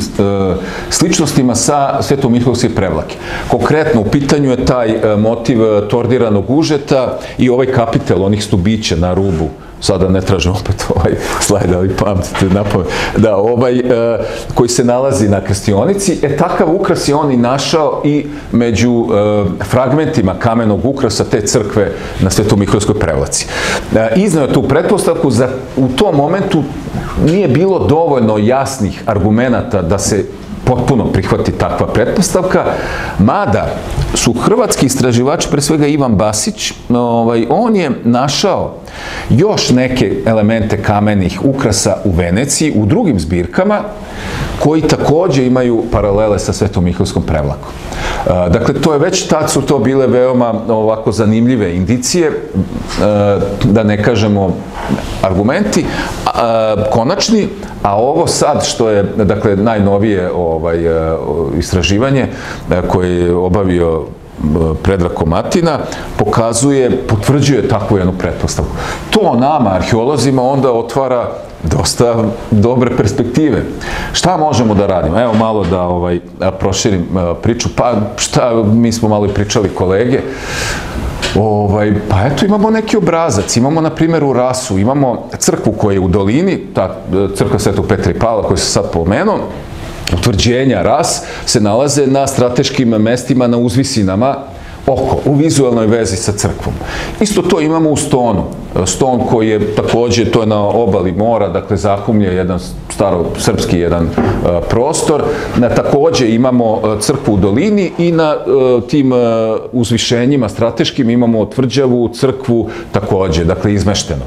sličnostima sa Svetomiholske prevlake. Konkretno, u pitanju je taj motiv tordiranog užeta i ovaj kapitel onih stubića na rubu. Sada ne tražim opet ovaj slajd, ali pamtite napomet. Da, ovaj koji se nalazi na krstionici, e takav ukras je on i našao i među fragmentima kamenog ukrasa te crkve na Svetomiholskoj prevlaci. Izneo je tu pretpostavku, u tom momentu nije bilo dovoljno jasnih argumenata da se potpuno prihvati takva pretpostavka, mada su hrvatski istraživači, pre svega Ivan Basić, on je našao još neke elemente kamenih ukrasa u Veneciji, u drugim zbirkama, koji također imaju paralele sa Svetomiholskom prevlakom. Dakle, to je već, tad su to bile veoma ovako zanimljive indicije, da ne kažemo argumenti, konačni, a ovo sad što je, dakle, najnovije istraživanje koje je obavio Predrag Komatina, pokazuje, potvrđuje takvu jednu pretpostavu. To nama, arheolozima, onda otvara dosta dobre perspektive. Šta možemo da radimo? Evo malo da proširim priču, pa šta, mi smo malo i pričali kolege. Pa eto, imamo neki obrazac, imamo na primjer u Rasu, imamo crkvu koja je u dolini, ta crkva Svetog Petra i Pavla koju sam sad pomenuo, utvrđenja Ras se nalaze na strateškim mestima, na uzvisinama oko, u vizualnoj vezi sa crkvom. Isto to imamo u Stonu. Ston koji je također, to je na obali mora, dakle zakumlje jedan starosrpski jedan prostor. Također imamo crkvu u dolini i na tim uzvišenjima strateškim imamo tvrđavu, crkvu također, dakle izmešteno.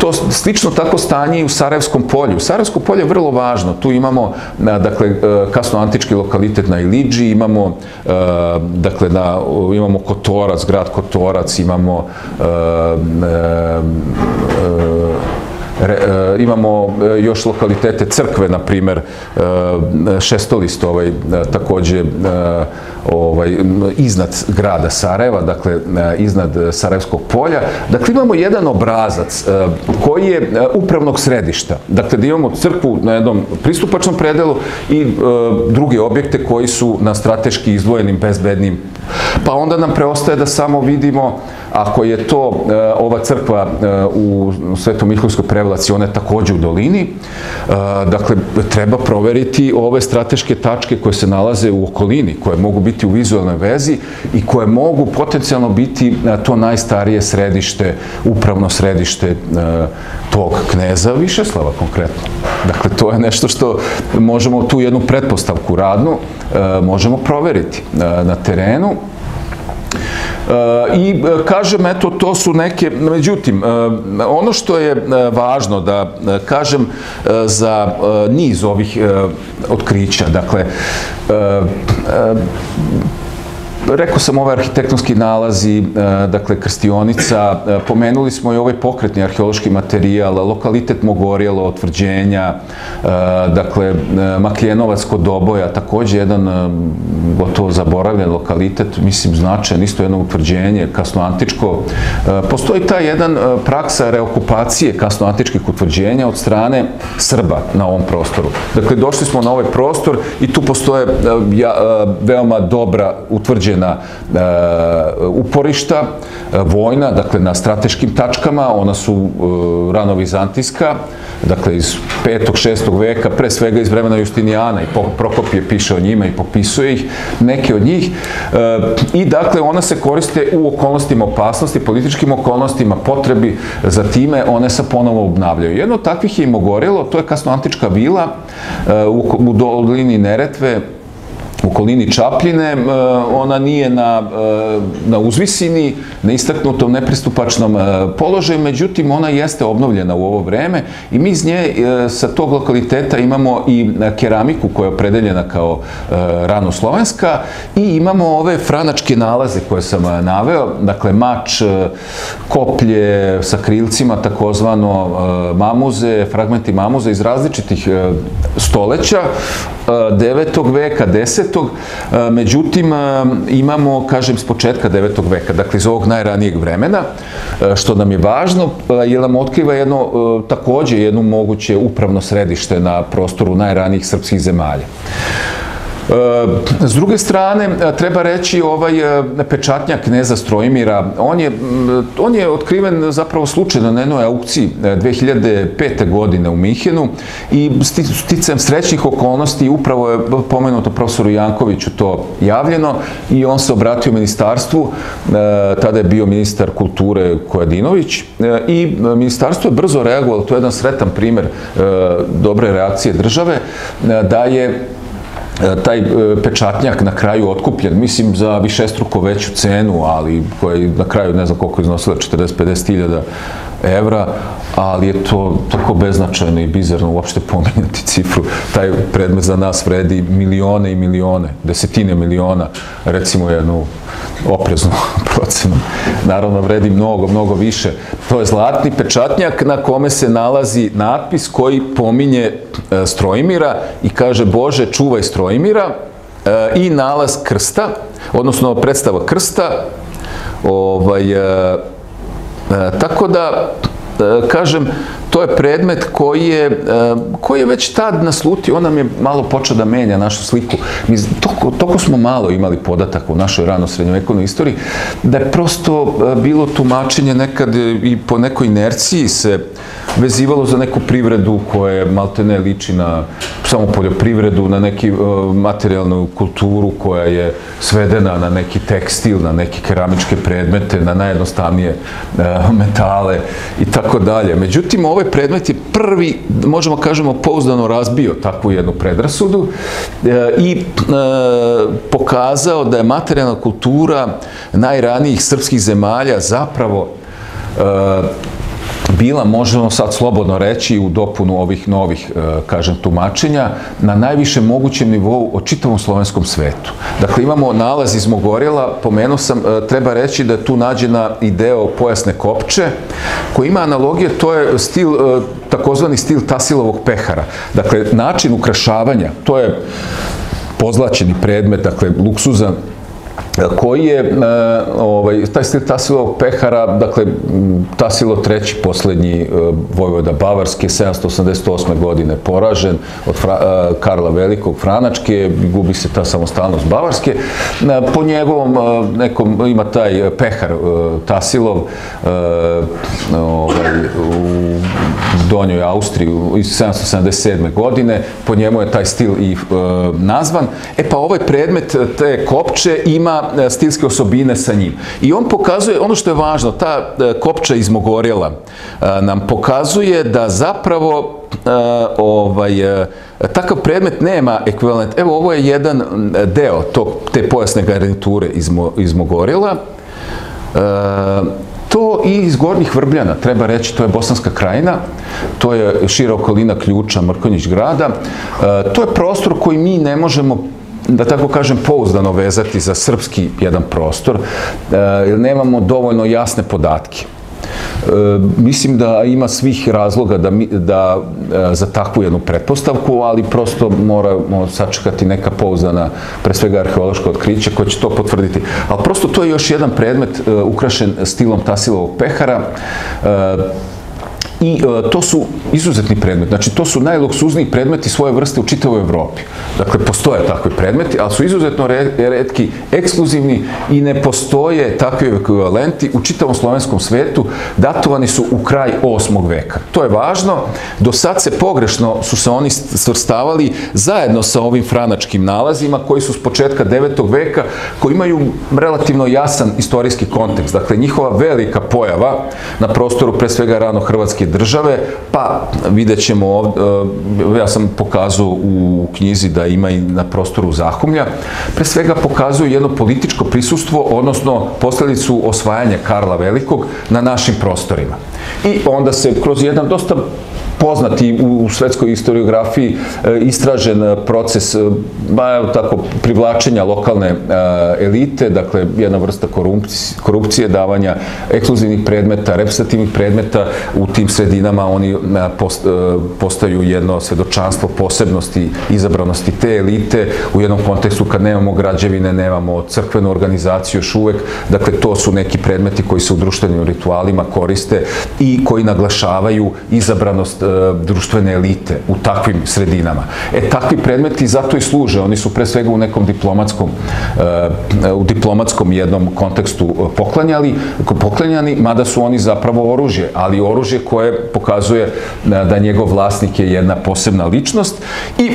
To slično tako stanje i u Sarajevskom polju. Sarajevsko polje je vrlo važno. Tu imamo, dakle, kasnoantički lokalitet na Ilidži, imamo, dakle, na imamo Kotorac, grad Kotorac, imamo imamo još lokalitete crkve, na primjer Šestolist, također iznad grada Sarajeva, dakle iznad Sarajevskog polja. Dakle, imamo jedan obrazac koji je upravnog središta. Dakle, da imamo crkvu na jednom pristupačnom predelu i druge objekte koji su na strateški izdvojenim, bezbednim. Pa onda nam preostaje da samo vidimo, ako je to ova crkva u Svetomiholskoj prevlaci, ona je također u dolini, dakle, treba proveriti ove strateške tačke koje se nalaze u okolini, koje mogu biti u vizualnoj vezi i koje mogu potencijalno biti to najstarije središte, upravno središte tog kneza Višeslava konkretno. Dakle, to je nešto što možemo tu jednu pretpostavku radnu možemo proveriti na terenu. I kažem, eto, to su neke, međutim, ono što je važno da kažem za niz ovih otkrića, dakle, rekao sam ove arhitektonski nalazi, dakle krstionica, pomenuli smo i ovaj pokretni arheološki materijal, lokalitet Mogorjelo, otvrđenja, dakle Makljenovac kod Oboja, također jedan gotovo zaboravljen lokalitet, mislim značajan, isto jedno utvrđenje kasnoantičko. Postoji ta jedan praksa reokupacije kasnoantičkih utvrđenja od strane Srba na ovom prostoru. Dakle, došli smo na ovaj prostor i tu postoje veoma dobra utvrđenja određena uporišta vojna, dakle na strateškim tačkama, ona su rano vizantijska, dakle iz petog šestog veka, pre svega iz vremena Justinijana, i Prokopije piše o njima i popisuje ih, neke od njih, i dakle ona se koriste u okolnostima opasnosti, političkim okolnostima, potrebi za time, one se ponovo obnavljaju. Jedno od takvih je i Mogorjelo, to je kasnoantička vila u dolini Neretve, u okolini Čapljine. Ona nije na uzvisini, na istaknutom, nepristupačnom položaju, međutim ona jeste obnovljena u ovo vreme i mi iz nje, sa tog lokaliteta, imamo i keramiku koja je opredeljena kao ranoslovenska i imamo ove franačke nalaze koje sam naveo, dakle mač, koplje sa krilcima, takozvano mamuze, fragmenti mamuze iz različitih stoleća, devetog veka, desetog međutim, imamo, kažem, s početka devetog veka, dakle iz ovog najranijeg vremena, što nam je važno, jer nam otkriva jedno, takođe jedno moguće upravno središte na prostoru najranijih srpskih zemalja. S druge strane, treba reći ovaj pečatnjak kneza Strojimira, on je otkriven zapravo slučajno na jednoj aukciji dve hiljade pete godine u Minhenu i sticajem srećnih okolnosti, upravo je pomenuto profesoru Jankoviću to javljeno i on se obratio ministarstvu, tada je bio ministar kulture Kojadinović, i ministarstvo je brzo reagovalo, to je jedan sretan primer dobre reakcije države, da je taj pečatnjak na kraju otkupljen, mislim, za višestruko veću cenu, ali koji na kraju ne znam koliko je iznosila, četrdeset do pedeset hiljada evra, ali je to tako beznačajno i bizarno uopšte pominjati cifru. Taj predmet za nas vredi milione i milione, desetine miliona, recimo jednu opreznu procenu. Naravno, vredi mnogo, mnogo više. To je zlatni pečatnjak na kome se nalazi natpis koji pominje Strojimira i kaže: Bože, čuvaj Strojimira, i nalaz krsta, odnosno predstava krsta, ovaj... Tako da, kažem, to je predmet koji je već tad naslutio, on nam je malo počeo da menja našu sliku. Mi toliko smo malo imali podataka u našoj rano srednjovekovnoj istoriji, da je prosto bilo tumačenje nekad i po nekoj inerciji se vezivalo za neku privredu koja maltene liči na samo poljoprivredu, na neki materijalnu kulturu koja je svedena na neki tekstil, na neke keramičke predmete, na najjednostavnije metale i tako dalje. Međutim, ovaj predmet je prvi, možemo kažemo, pouzdano razbio takvu jednu predrasudu i pokazao da je materijalna kultura najranijih srpskih zemalja zapravo bila, možemo sad slobodno reći, u dopunu ovih novih, kažem, tumačenja, na najvišem mogućem nivou o čitavom slovenskom svetu. Dakle, imamo nalaz iz Mogorjela, pomenuo sam, treba reći da je tu nađena i deo pojasne kopče, koji ima analogije, to je stil, takozvani stil Tasilovog pehara. Dakle, način ukrašavanja, to je pozlaćeni predmet, dakle, luksuzan, koji je taj stil Tasilovog pehara, dakle Tasilo treći, posljednji vojvoda Bavarske, sedamsto osamdeset osme godine poražen od Karla Velikog Franačke, gubi se ta samostalnost Bavarske. Po njegovom nekom ima taj pehar Tasilov u Donjoj Austriji iz sedamsto sedamdeset sedme godine, po njemu je taj stil i nazvan. E pa ovaj predmet te kopče ima stilske osobine sa njim. I on pokazuje, ono što je važno, ta kopča iz Mogorjela nam pokazuje da zapravo takav predmet nema ekvivalent. Evo, ovo je jedan deo te pojasne garniture iz Mogorjela. To i iz Gornjih Vrbljana, treba reći, to je Bosanska krajina, to je šira okolina Ključa, Mrkonjić grada. To je prostor koji mi ne možemo, da tako kažem, pouzdano vezati za srpski jedan prostor, jer nemamo dovoljno jasne podatke. Mislim da ima svih razloga za takvu jednu pretpostavku, ali prosto moramo sačekati neka pouzdana, pre svega arheološka otkrića koja će to potvrditi. Ali prosto to je još jedan predmet ukrašen stilom Tasilovog pehara, I to su izuzetni predmeti, znači to su najluksuzniji predmeti svoje vrste u čitavoj Evropi. Dakle, postoje takvi predmeti, ali su izuzetno retki, ekskluzivni i ne postoje takvi ekvivalenti u čitavom slovenskom svetu, datovani su u kraj osmog veka. To je važno, do sad se pogrešno su se oni svrstavali zajedno sa ovim franačkim nalazima koji su s početka devetog veka, koji imaju relativno jasan istorijski kontekst. Dakle, njihova velika pojava na prostoru pre svega rano Hrvatske države, pa vidjet ćemo, ja sam pokazao u knjizi da ima i na prostoru Zahumlja, pre svega pokazuju jedno političko prisustvo, odnosno posljedicu osvajanja Karla Velikog na našim prostorima. I onda se kroz jedan dosta poznati u svetskoj historiografiji istražen proces privlačenja lokalne elite, dakle jedna vrsta korupcije, davanja ekskluzivnih predmeta, reprezentativnih predmeta, u tim sredinama oni postaju jedno svedočanstvo posebnosti, izabranosti te elite, u jednom kontekstu kad nemamo građevine, nemamo crkvenu organizaciju još uvek, dakle to su neki predmeti koji se u društvenim ritualima koriste i koji naglašavaju izabranost društvene elite u takvim sredinama. E, takvi predmeti zato i služe, oni su pre svega u nekom diplomatskom, u diplomatskom jednom kontekstu poklanjali, poklanjani, mada su oni zapravo oružje, ali oružje koje pokazuje da njegov vlasnik je jedna posebna ličnost. I,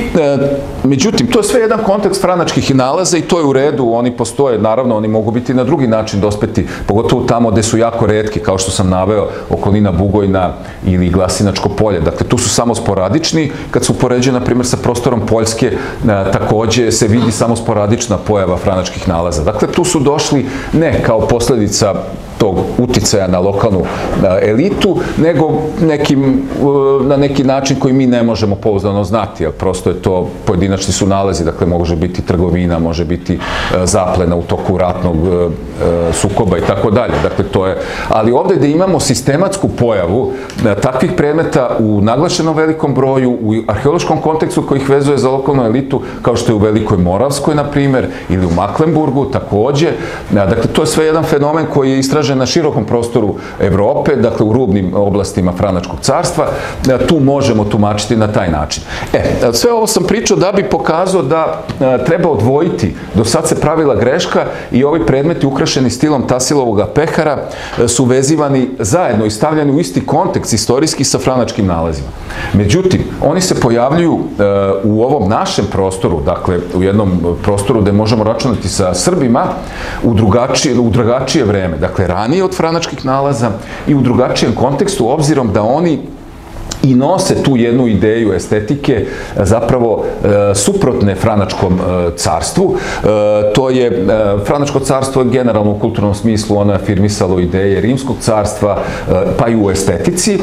međutim, to je sve jedan kontekst franačkih nalaza i to je u redu, oni postoje, naravno, oni mogu biti na drugi način dospeti, pogotovo tamo gde su jako retki, kao što sam naveo, okolina Bugojna ili Glasinačko polje. Dakle, tu su samo sporadični, kad su upoređeni, na primjer, sa prostorom Poljske, takođe se vidi samo sporadična pojava franačkih nalaza. Dakle, tu su došli ne kao posljedica tog uticaja na lokalnu elitu, nego na neki način koji mi ne možemo pouzdano znati, jer prosto je to, pojedinačni su nalazi, dakle može biti trgovina, može biti zaplena u toku ratnog sukoba i tako dalje. Dakle, to je, ali ovdje gde imamo sistematsku pojavu takvih predmeta u naglašenom velikom broju, u arheološkom kontekstu koji ih vezuje za lokalnu elitu, kao što je u Velikoj Moravskoj, na primjer, ili u Maklenburgu, takođe. Dakle, to je sve jedan fenomen koji je istražen na širokom prostoru Evrope, dakle u rubnim oblastima Franačkog carstva, tu možemo tumačiti na taj način. E, sve ovo sam pričao da bi pokazao da treba odvojiti, do sad se pravila greška i ovi predmeti ukrašeni stilom Tasilovog pehara su vezivani zajedno i stavljani u isti kontekst istorijski sa franačkim nalazima. Međutim, oni se pojavljuju u ovom našem prostoru, dakle u jednom prostoru gde možemo računati sa Srbima u drugačije vreme, dakle ranije od franačkih nalaza i u drugačijem kontekstu, obzirom da oni i nose tu jednu ideju estetike zapravo suprotne Franačkom carstvu. To je, Franačko carstvo je generalno u kulturnom smislu, ono je afirmisalo ideje Rimskog carstva, pa i u estetici,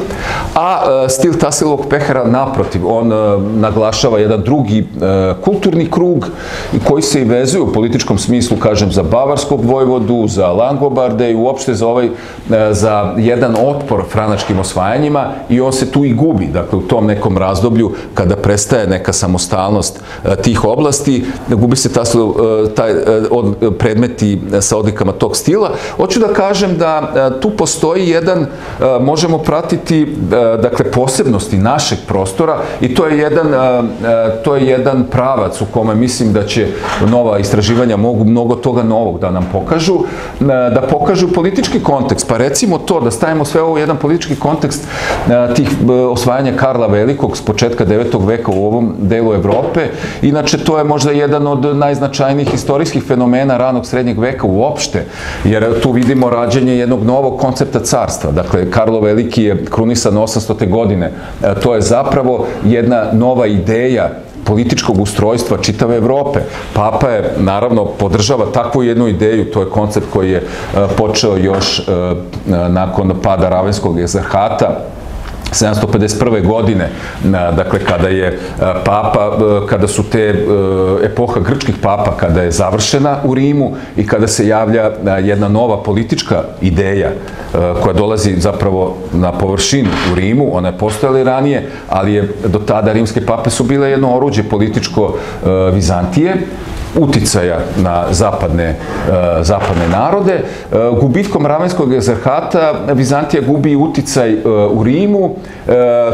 a stil Tasilovog pehara naprotiv, on naglašava jedan drugi kulturni krug koji se i vezuje u političkom smislu, kažem, za Bavarskog vojvodu, za Langobarde i uopšte za ovaj, za jedan otpor Franačkim osvajanjima i on se tu i gubi. Dakle, u tom nekom razdoblju kada prestaje neka samostalnost tih oblasti, gubi se taj predmeti sa odlikama tog stila. Hoću da kažem da tu postoji jedan, možemo pratiti, dakle, posebnosti našeg prostora i to je jedan, to je jedan pravac u kome mislim da će nova istraživanja mogu mnogo toga novog da nam pokažu, da pokažu politički kontekst. Pa recimo to, da stavimo sve ovo u jedan politički kontekst tih osvajanja Karla Velikog s početka devetog veka u ovom delu Evrope. Inače, to je možda jedan od najznačajnijih istorijskih fenomena ranog srednjeg veka uopšte, jer tu vidimo rađenje jednog novog koncepta carstva. Dakle, Karlo Veliki je krunisan osamstote godine. To je zapravo jedna nova ideja političkog ustrojstva čitave Evrope. Papa je, naravno, podržava takvu jednu ideju, to je koncept koji je počeo još nakon pada Ravenskog egzarhata sedamsto pedeset prve godine, dakle, kada je papa, kada su te epoha grčkih papa, kada je završena u Rimu i kada se javlja jedna nova politička ideja koja dolazi zapravo na površinu u Rimu, ona je postojala i ranije, ali je do tada rimske pape su bile jedno oruđe političko Vizantije, uticaja na zapadne narode. Gubitkom ravenskog egzarhata Vizantija gubi uticaj u Rimu.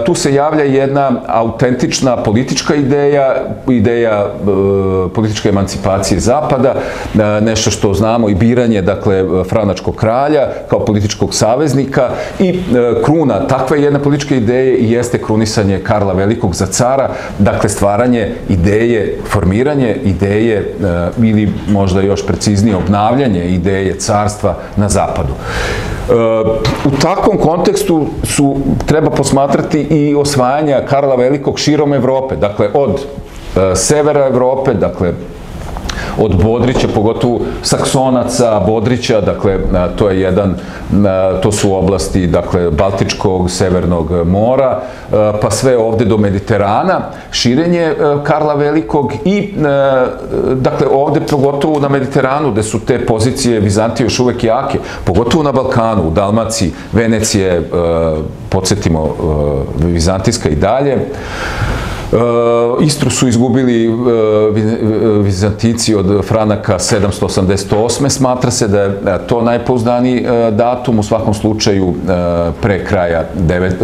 Tu se javlja jedna autentična politička ideja, ideja političke emancipacije Zapada, nešto što znamo i biranje, dakle, Franačkog kralja kao političkog saveznika i kruna takve jedne političke ideje i jeste krunisanje Karla Velikog za cara, dakle, stvaranje ideje, formiranje ideje ili možda još preciznije obnavljanje ideje carstva na zapadu. U takvom kontekstu treba posmatrati i osvajanja Karla Velikog širom Evrope, dakle od severa Evrope, dakle od Bodrića, pogotovo Saksonaca, Bodrića, dakle, to je jedan, to su oblasti, dakle, Baltičkog, Severnog mora, pa sve ovde do Mediterana, širenje Karla Velikog i, dakle, ovde, pogotovo na Mediteranu, gde su te pozicije Vizantije još uvek jake, pogotovo na Balkanu, u Dalmaciji, Venecije, podsjetimo, Vizantijska i dalje. Istru su izgubili Vizantici od Franaka sedamsto osamdeset osme. Smatra se da je to najpouzdaniji datum, u svakom slučaju pre kraja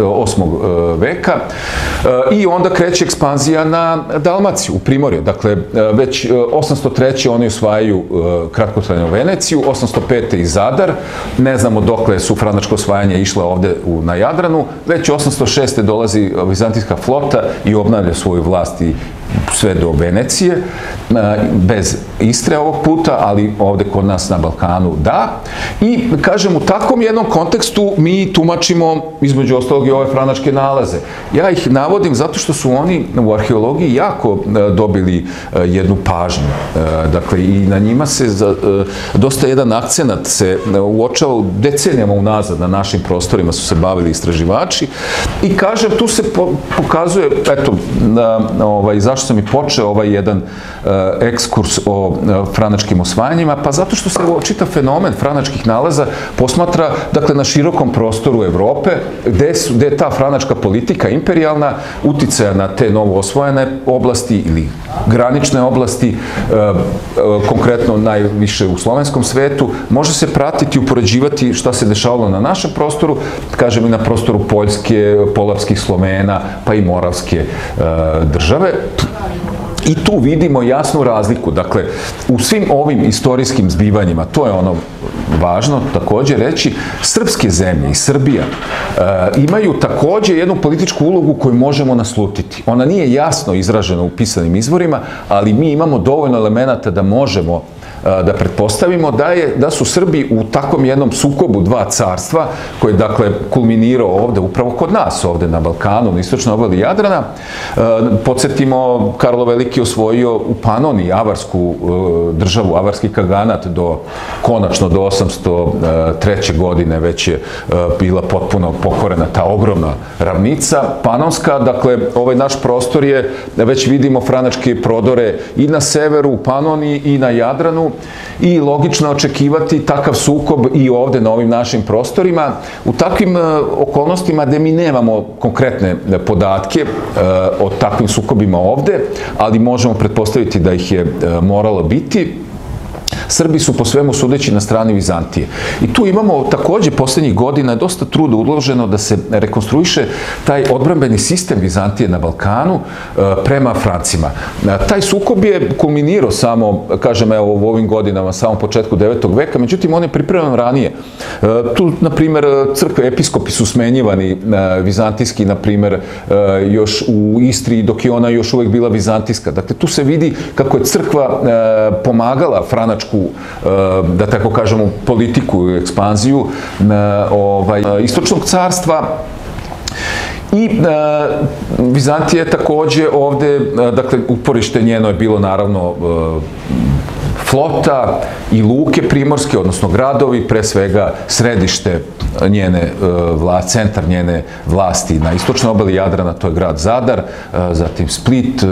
osmog veka. I onda kreće ekspanzija na Dalmaciju, u Primorje. Dakle, već osamsto treće oni osvajaju kratkotrajnu Veneciju, osamsto pete i Zadar. Ne znamo dokle su franačko osvajanje išla ovde na Jadranu. Već osamsto šeste dolazi Vizantijska flota i obnavlja svoju vlast i sve do Venecije, bez Istre ovog puta, ali ovde kod nas na Balkanu da. I, kažem, u takvom jednom kontekstu mi tumačimo, između ostalog, i ove franačke nalaze. Ja ih navodim zato što su oni u arheologiji jako dobili jednu pažnju. Dakle, i na njima se dosta jedan akcenat se uočavao decenijama unazad, na našim prostorima su se bavili istraživači. I, kažem, tu se pokazuje, eto, zašto sam i počeo ovaj jedan ekskurs o franačkim osvajanjima, pa zato što se čitav fenomen franačkih nalaza posmatra, dakle, na širokom prostoru Evrope, gde je ta franačka politika imperijalna uticaja na te novo osvojene oblasti ili granične oblasti, konkretno najviše u slovenskom svetu, može se pratiti i upoređivati šta se dešavalo na našem prostoru, kažem i na prostoru Poljske, Polapskih Slovena, pa i Moravske države. I tu vidimo jasnu razliku, dakle, u svim ovim istorijskim zbivanjima, to je ono važno također reći, srpske zemlje i Srbija imaju također jednu političku ulogu koju možemo naslutiti. Ona nije jasno izražena u pisanim izvorima, ali mi imamo dovoljno elemenata da možemo da pretpostavimo da su Srbi u takvom jednom sukobu dva carstva, koji je, dakle, kulminirao ovde, upravo kod nas, ovde na Balkanu, na istočnoj obali Jadrana. Podsjetimo, Karlo Veliki osvojio u Panoniji avarsku državu, avarski kaganat, do konačno do osamsto treće. godine već je bila potpuno pokorena ta ogromna ravnica panonska. Dakle, ovaj naš prostor je, već vidimo franačke prodore i na severu, u Panoniji, i na Jadranu, i logično očekivati takav sukob i ovde na ovim našim prostorima. U takvim okolnostima gde mi nemamo konkretne podatke o takvim sukobima ovde, ali možemo pretpostaviti da ih je moralo biti, Srbi su po svemu sudeći na strani Vizantije. I tu imamo također posljednjih godina dosta truda uloženo da se rekonstruiše taj odbrambeni sistem Vizantije na Balkanu prema Francima. Taj sukob je kulminirao samo, kažem, evo u ovim godinama, samom početku devetog veka, međutim on je pripremljen ranije. Tu, na primjer, crkve, episkopi su smenjivani vizantijski, na primjer, još u Istri, dok je ona još uvek bila vizantijska. Dakle, tu se vidi kako je crkva pomagala Franačku, da tako kažemo, politiku i ekspanziju istočnog carstva. I Vizantija je također ovde, dakle, uporište njeno je bilo naravno flota i luke primorske, odnosno gradovi, pre svega središte centar njene vlasti na istočnoj obali Jadrana, to je grad Zadar, zatim Split,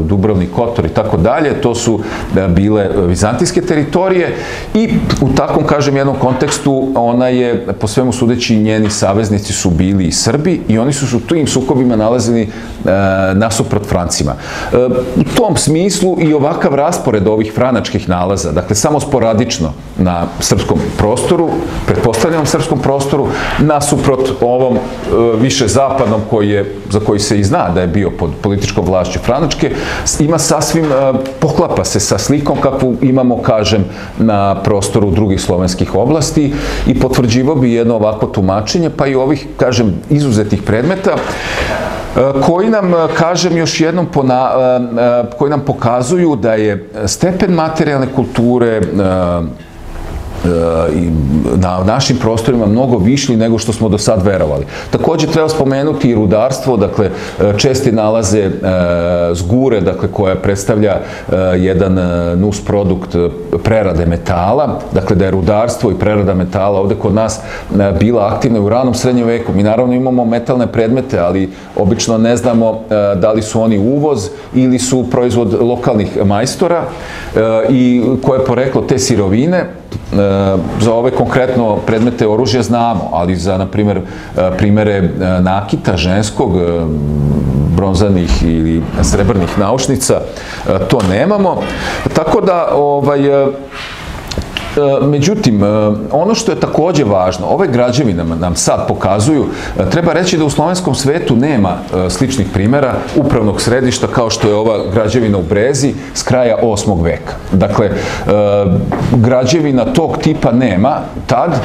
Dubrovnik, Kotor i tako dalje. To su bile vizantijske teritorije i u takvom, kažem, jednom kontekstu ona je, po svemu sudeći, njeni saveznici su bili i Srbi i oni su u tim sukobima nalazili nasuprot Francima. U tom smislu i ovakav raspored ovih franačkih nalaza, dakle, samo sporadično na srpskom prostoru, pretpostavljenom srpskom prostoru, nasuprot ovom više zapadnom, za koji se i zna da je bio pod političkom vlašću Franačke, ima sasvim, poklapa se sa slikom kakvu imamo, kažem, na prostoru drugih slovenskih oblasti i potvrđivo bi jedno ovako tumačenje, pa i ovih, kažem, izuzetih predmeta, koji nam, kažem još jednom, koji nam pokazuju da je stepen materijalne kulture na našim prostorima mnogo viši nego što smo do sad verovali. Također treba spomenuti i rudarstvo, dakle česti nalaze zgure, dakle koja predstavlja jedan nus produkt prerade metala, dakle da je rudarstvo i prerada metala ovdje kod nas bila aktivna u ranom srednjem veku. Mi naravno imamo metalne predmete, ali obično ne znamo da li su oni uvoz ili su proizvod lokalnih majstora i koje je poreklo te sirovine. Za ove konkretno predmete oružja znamo, ali za, na primjer, primere nakita ženskog, bronzanih ili srebrnih naušnica, to nemamo. Tako da, ovaj... Međutim, ono što je također važno, ove građevine nam sad pokazuju, treba reći da u slovenskom svetu nema sličnih primjera upravnog središta kao što je ova građevina u Brezi s kraja osmog veka. Dakle, građevina tog tipa nema tad,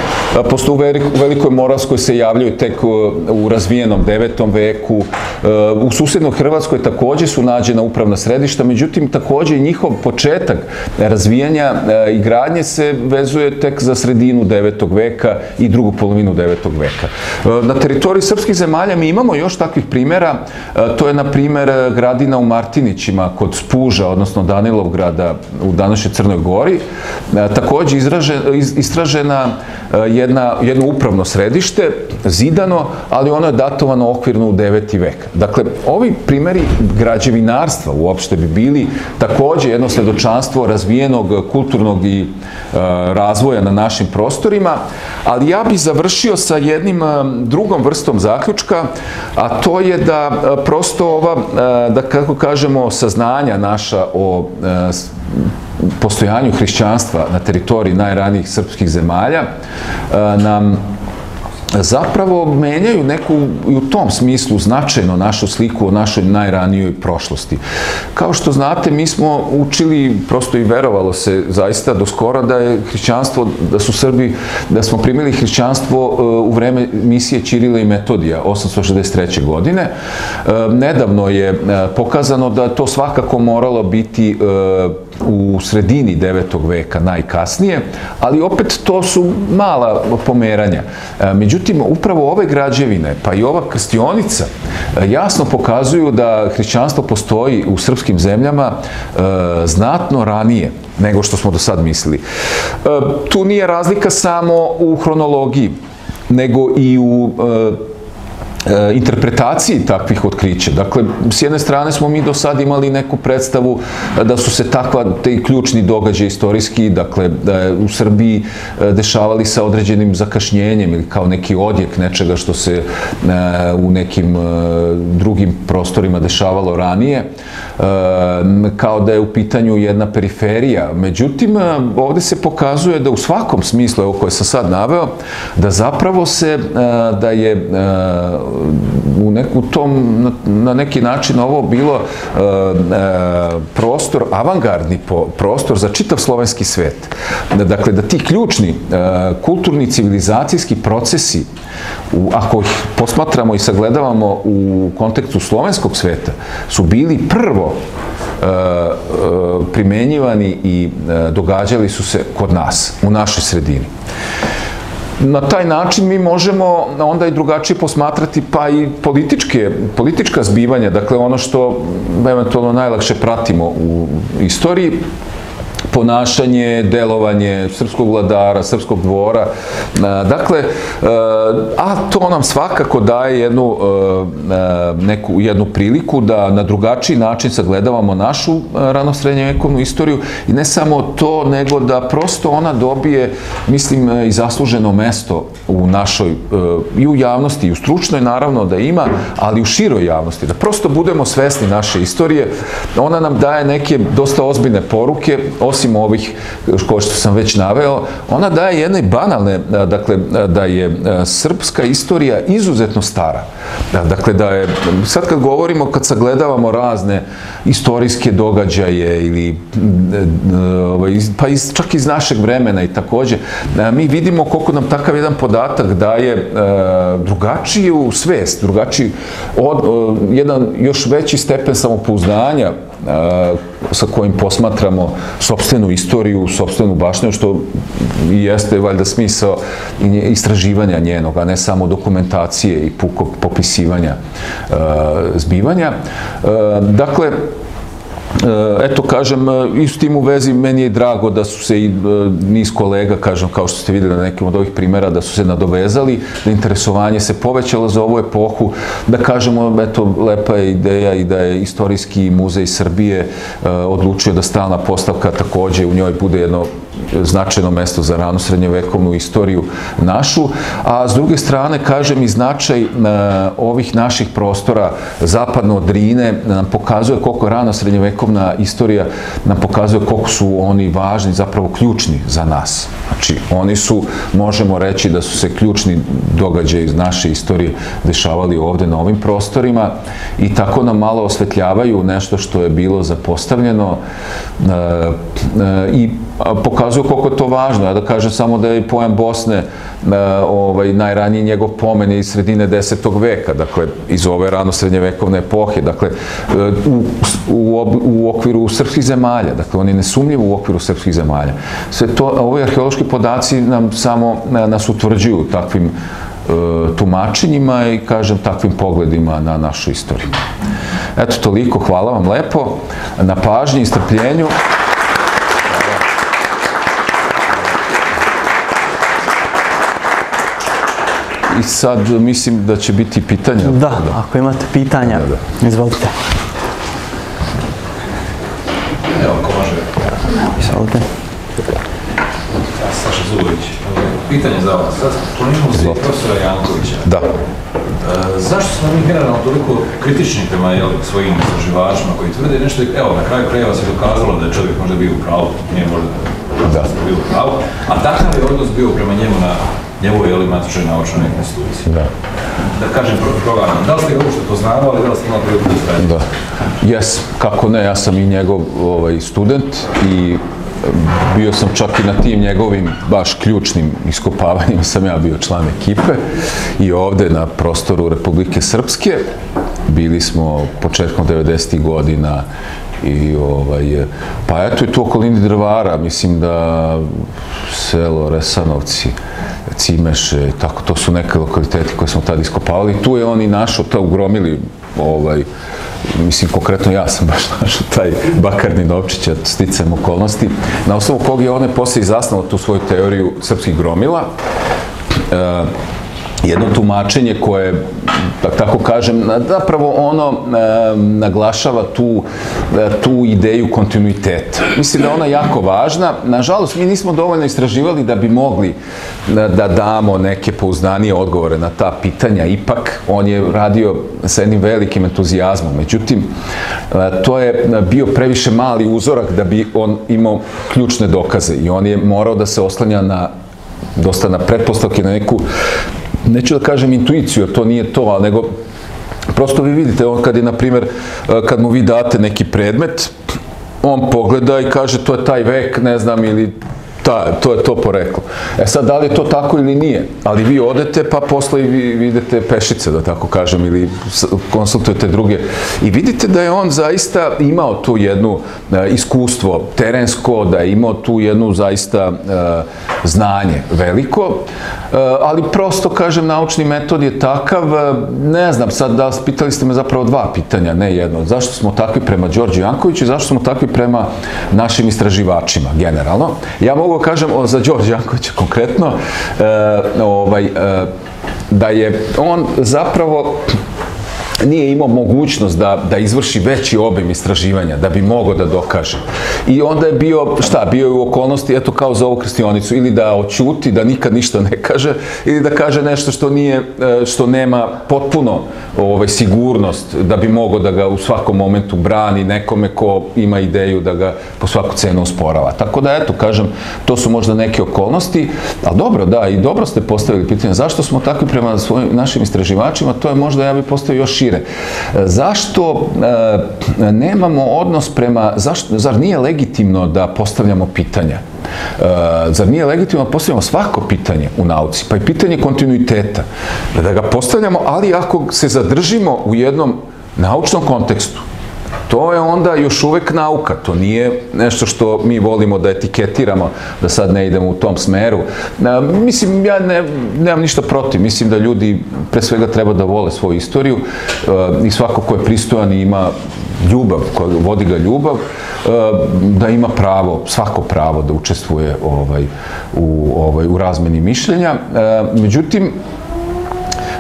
pošto u Velikoj Moravskoj se javljaju tek u razvijenom devetom veku. U susjednoj Hrvatskoj također su nađena upravna središta, međutim, također i njihov početak razvijanja i gradnje se vezuje tek za sredinu devetog veka i drugu polovinu devetog veka. Na teritoriji srpskih zemalja mi imamo još takvih primjera, to je na primjer gradina u Martinićima kod Spuža, odnosno Danilovgrada u današnjoj Crnoj Gori, također istražena jedno upravno središte, zidano, ali ono je datovano okvirno u deveti vek. Dakle, ovi primjeri građevinarstva uopšte bi bili također jedno svedočanstvo razvijenog kulturnog i razvoja na našim prostorima, ali ja bih završio sa jednim drugom vrstom zaključka, a to je da prosto ova, da kako kažemo, saznanja naša o postojanju hrišćanstva na teritoriji najranijih srpskih zemalja nam zapravo menjaju neku, i u tom smislu, značajno našu sliku o našoj najranijoj prošlosti. Kao što znate, mi smo učili, prosto i verovalo se zaista do skora da je hrišćanstvo, da su Srbi, da smo primili hrišćanstvo u vreme misije Ćirila i Metodija, osamsto šezdeset treće godine. Nedavno je pokazano da to svakako moralo biti u sredini devetog veka najkasnije, ali opet to su mala pomeranja. Međutim, Međutim, upravo ove građevine, pa i ova krstionica, jasno pokazuju da hrišćanstvo postoji u srpskim zemljama znatno ranije nego što smo do sad mislili. Tu nije razlika samo u hronologiji, nego i u interpretaciji takvih otkrića. Dakle, s jedne strane smo mi do sad imali neku predstavu da su se takva, te ključni događaje istorijski, dakle, da je u Srbiji dešavali sa određenim zakašnjenjem ili kao neki odjek nečega što se u nekim drugim prostorima dešavalo ranije, kao da je u pitanju jedna periferija. Međutim, ovdje se pokazuje da u svakom smislu, evo koje sam sad naveo, da zapravo se, da je u tom, na neki način ovo bilo prostor, avangardni prostor za čitav slovenski svet. Dakle, da ti ključni kulturni civilizacijski procesi, ako ih posmatramo i sagledavamo u kontekstu slovenskog sveta, su bili prvo primenjivani i događali su se kod nas, u našoj sredini. Na taj način mi možemo onda i drugačije posmatrati pa i politička zbivanja, dakle ono što eventualno najlakše pratimo u istoriji, ponašanje, delovanje srpskog vladara, srpskog dvora. Dakle, a to nam svakako daje jednu, neku, jednu priliku da na drugačiji način sagledavamo našu ranosrednjovjekovnu istoriju i ne samo to, nego da prosto ona dobije, mislim, i zasluženo mesto u našoj, i u javnosti, i u stručnoj, naravno da ima, ali u široj javnosti, da prosto budemo svesni naše istorije. Ona nam daje neke dosta ozbiljne poruke, osim ovih što sam već naveo, ona daje jedne banalne, dakle, da je srpska istorija izuzetno stara. Dakle, da je, sad kad govorimo, kad sagledavamo razne istorijske događaje ili, pa čak iz našeg vremena i također, mi vidimo koliko nam takav jedan podatak daje drugačiju svest, drugačiji, jedan još veći stepen samopouzdanja sa kojim posmatramo sopstvenu istoriju, sopstvenu baštinu, što i jeste valjda smisao istraživanja njenog, a ne samo dokumentacije i pukog popisivanja zbivanja. Dakle, eto, kažem, i s tim u vezi meni je drago da su se i niz kolega, kažem, kao što ste vidjeli na nekim od ovih primjera, da su se nadovezali, da interesovanje se povećalo za ovu epohu, da kažemo, eto, lepa je ideja i da je Istorijski muzej Srbije odlučio da stalna postavka također u njoj bude jedno značajno mesto za ranu srednjovekovnu istoriju našu, a s druge strane, kažem, i značaj ovih naših prostora zapadno od Drine nam pokazuje koliko rana srednjovekovna istorija nam pokazuje koliko su oni važni, zapravo ključni za nas. Znači, oni su, možemo reći da su se ključni događaje iz naše istorije dešavali ovdje na ovim prostorima i tako nam malo osvetljavaju nešto što je bilo zapostavljeno i pokazuju koliko je to važno. Ja da kažem samo da je pojam Bosne najraniji njegov pomen je iz sredine desetog veka, dakle, iz ove rano srednjevekovne epohe, dakle, u okviru srpskih zemalja, dakle, on je nesumljiv u okviru srpskih zemalja. Sve to, ovi arheološki podaci nam samo nas utvrđuju takvim tumačenjima i, kažem, takvim pogledima na našu istoriju. Eto, toliko, hvala vam lepo na pažnji i strpljenju. I sad mislim da će biti pitanja. Da, ako imate pitanja, izvolite. Evo, ko može? Izvolite. Saša Zubović, pitanje za vas. Sad spominjamo se i profesora Jankovića. Da. Zašto smo mi generalno toliko kritični prema svojim istraživačima koji tvrde nešto? Evo, na kraju krajeva se dokazalo da je čovjek možda bio u pravu, nije možda bio u pravu, a takav je odnos bio prema njemu na njegovo je matičnoj naučnoj instituciji. Da. Da kažem, progovaram, da li ste ga uopšte poznavali, da li ste imali priliku da srednje? Da. Jes, kako ne, ja sam i njegov student i bio sam čak i na tim njegovim baš ključnim iskopavanjima sam ja bio član ekipe i ovde na prostoru Republike Srpske bili smo početkom devedesetih godina i ovaj, pa eto i tu okolini Drvara, mislim da selo Resanovci, Cimeše, tako, to su neke lokaliteti koje smo tada iskopavali. Tu je on i našao, to ugromili, ovaj, mislim, konkretno ja sam baš našao taj bakarni novčić, sticajem okolnosti, na osnovu kog je on je poslije izasnalo tu svoju teoriju srpskih gromila. Jedno tumačenje koje, tako kažem, zapravo ono naglašava tu ideju kontinuiteta. Mislim da je ona jako važna. Nažalost, mi nismo dovoljno istraživali da bi mogli da damo neke pouznanije odgovore na ta pitanja. Ipak, on je radio sa jednim velikim entuzijazmom. Međutim, to je bio previše mali uzorak da bi on imao ključne dokaze i on je morao da se oslanja na dosta na pretpostavke, na neku, neću da kažem intuiciju, jer to nije to, ali nego prosto vi vidite, on kad je, na primjer, kad mu vi date neki predmet, on pogleda i kaže to je taj vek, ne znam, ili To je to poreklo. E sad, da li je to tako ili nije? Ali vi odete, pa posle i vi vidite pešice, da tako kažem, ili konsultujete druge. I vidite da je on zaista imao tu jednu iskustvo terensko, da je imao tu jednu zaista znanje veliko, ali prosto, kažem, naučni metod je takav, ne znam sad da, pitali ste me zapravo dva pitanja, ne jedno. Zašto smo takvi prema Đorđu Jankoviću i zašto smo takvi prema našim istraživačima, generalno? Ja mogu kažem za Đorđa Jankovića konkretno da je on zapravo nije imao mogućnost da izvrši veći obim istraživanja, da bi mogao da dokaže. I onda je bio, šta, bio je u okolnosti, eto kao za ovu krstionicu, ili da oćuti, da nikad ništa ne kaže, ili da kaže nešto što nije, što nema potpuno sigurnost, da bi mogao da ga u svakom momentu brani nekome ko ima ideju da ga po svaku cenu usporava. Tako da, eto, kažem, to su možda neke okolnosti, ali dobro, da, i dobro ste postavili pitanje, zašto smo takvi prema našim istraživačima, to je možda, ja bih postavio još šire. Zašto nemamo odnos prema, zar nije legitimno da postavljamo pitanja? Zar nije legitimno da postavljamo svako pitanje u nauci, pa i pitanje kontinuiteta, da ga postavljamo, ali ako se zadržimo u jednom naučnom kontekstu, to je onda još uvek nauka, to nije nešto što mi volimo da etiketiramo, da sad ne idemo u tom smeru. Mislim, ja nemam ništa protiv, mislim da ljudi pre svega treba da vole svoju istoriju i svako ko je pristojan i ima ljubav, vodi ga ljubav, da ima pravo, svako pravo da učestvuje u razmeni mišljenja. Međutim,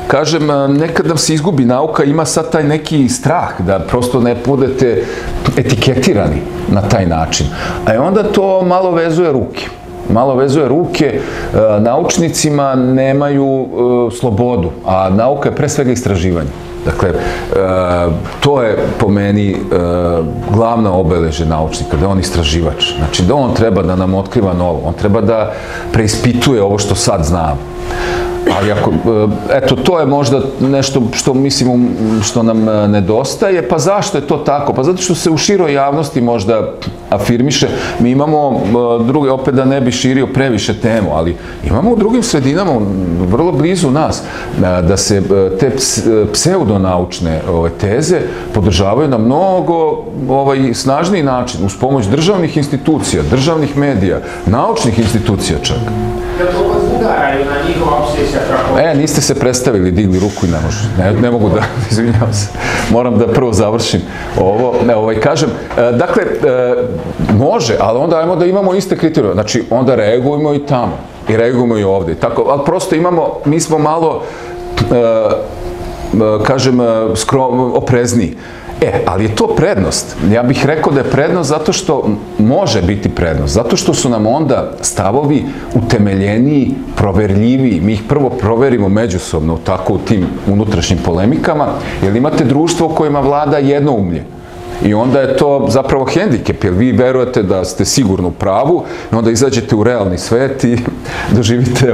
kažem, nekad nam se izgubi nauka, ima sad taj neki strah da prosto ne budete etiketirani na taj način. A onda to malo vezuje ruke. Malo vezuje ruke, naučnicima nemaju slobodu, a nauka je pre svega istraživanje. Dakle, to je po meni glavna obeležje naučnika, da je on istraživač. Znači da on treba da nam otkriva novo, on treba da preispituje ovo što sad znamo. Ali ako, eto, to je možda nešto što mislimo što nam nedostaje, pa zašto je to tako? Pa zato što se u široj javnosti možda afirmiše, mi imamo druge, opet da ne bi širio previše temu, ali imamo u drugim sredinama, vrlo blizu nas, da se te pseudonaučne teze podržavaju na mnogo snažniji način, uz pomoć državnih institucija, državnih medija, naučnih institucija čak. E, niste se predstavili, digli ruku i ne može. Ne mogu da, izvinjam se. Moram da prvo završim ovo. Ne, ovaj, kažem, dakle, može, ali onda ajmo da imamo iste kriterije. Znači, onda reagujemo i tamo. I reagujemo i ovdje. Tako, ali prosto imamo, mi smo malo, kažem, oprezniji. E, ali je to prednost. Ja bih rekao da je prednost zato što može biti prednost, zato što su nam onda stavovi utemeljeniji, proverljiviji. Mi ih prvo proverimo međusobno tako u tim unutrašnjim polemikama, jer imate društvo u kojima vlada jednoumlje. I onda je to zapravo hendikep, jer vi verujete da ste sigurno u pravu i onda izađete u realni svet i doživite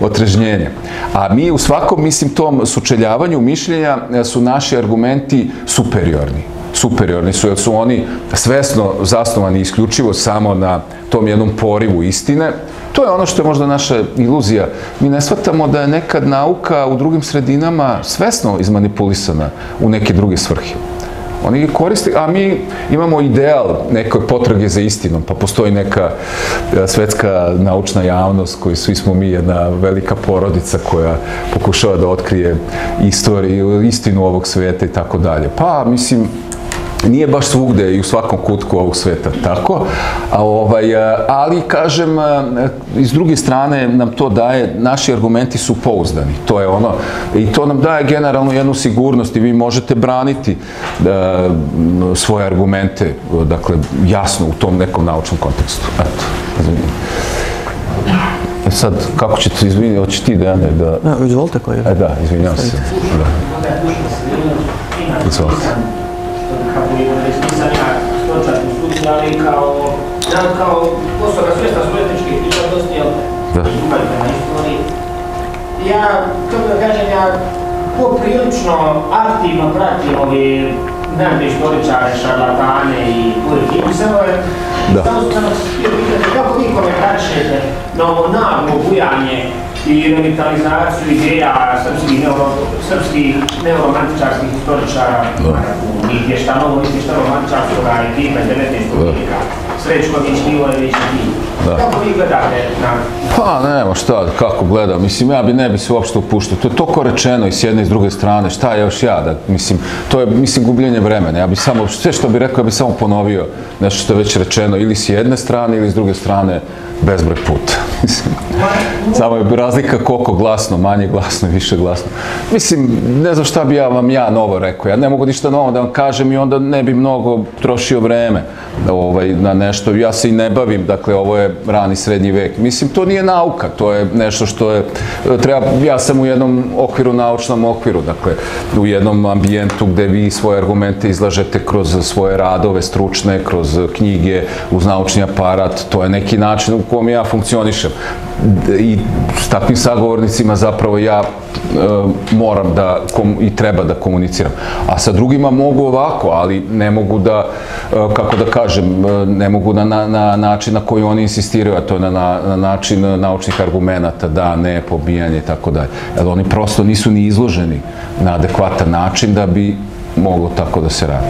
otrežnjenje. A mi u svakom, mislim, tom sučeljavanju mišljenja su naši argumenti superiorni. Superiorni su, jer su oni svesno zasnovani isključivo samo na tom jednom porivu istine. To je ono što je možda naša iluzija. Mi ne shvatamo da je nekad nauka u drugim sredinama svesno izmanipulisana u neke druge svrhe. Oni ga koriste, a mi imamo ideal nekoj potrage za istinom, pa postoji neka svetska naučna javnost koji svi smo mi jedna velika porodica koja pokušava da otkrije istinu ovog sveta i tako dalje. Pa, mislim, nije baš svugde i u svakom kutku ovog sveta tako, ali, kažem, iz druge strane nam to daje, naši argumenti su pouzdani, to je ono, i to nam daje generalno jednu sigurnost i vi možete braniti svoje argumente, dakle, jasno u tom nekom naučnom kontekstu. Sad, kako će to izviniti, hoće ti da ne, da... Ne, izvolite koji je. E, da, izvinjam se. Izvolite. Kako je ispisanja stočak u studiju, ali kao osoba svesta svoje tečke pripadnosti, ali imajte na istoriji. Ja, kako da kažem, ja poprilično aktivno pratim ove najbolje istoričare, šarlatane i kurih Ibsenove. Samo sam vas htio pitati kako vi komentarišete na ovo naglo bujanje i revitalizaciju ideja srpskih neoromantičarskih istoričara i vještanovo i vještanomantičarskoga ekipa devetnaestog vijeka, Srećković, Milojević i Dino. Kako vi gledate na... Pa nema šta, kako gledam, mislim ja bi ne bi se uopšte upuštao, to je toliko rečeno i s jedne i s druge strane, šta je još ja da, mislim, to je, mislim, gubljenje vremena, ja bi samo, sve što bi rekao, ja bi samo ponovio nešto što je već rečeno ili s jedne strane ili s druge strane, bezbroj puta, mislim, samo je razlika koliko glasno, manje glasno i više glasno, mislim, ne znam šta bi ja vam ja novo rekao, ja ne mogu ništa novo da vam kažem i onda ne bi mnogo trošio vreme na nešto, ja se i ne bavim, dakle, ovo je rani srednji vek, mislim, to nije nauka, to je nešto što je treba, ja sam u jednom okviru, naučnom okviru, dakle, u jednom ambijentu gde vi svoje argumente izlažete kroz svoje radove stručne, kroz knjige, uz naučni aparat, to je neki način u kom ja funkcionišem. I s takvim sagovornicima zapravo ja moram da i treba da komuniciram. A sa drugima mogu ovako, ali ne mogu da, kako da kažem, ne mogu na način na koji oni insistiraju, a to je na način naučnih argumenta, da, ne, pobijanje i tako dalje. Oni prosto nisu ni izloženi na adekvatan način da bi moglo tako da se radi.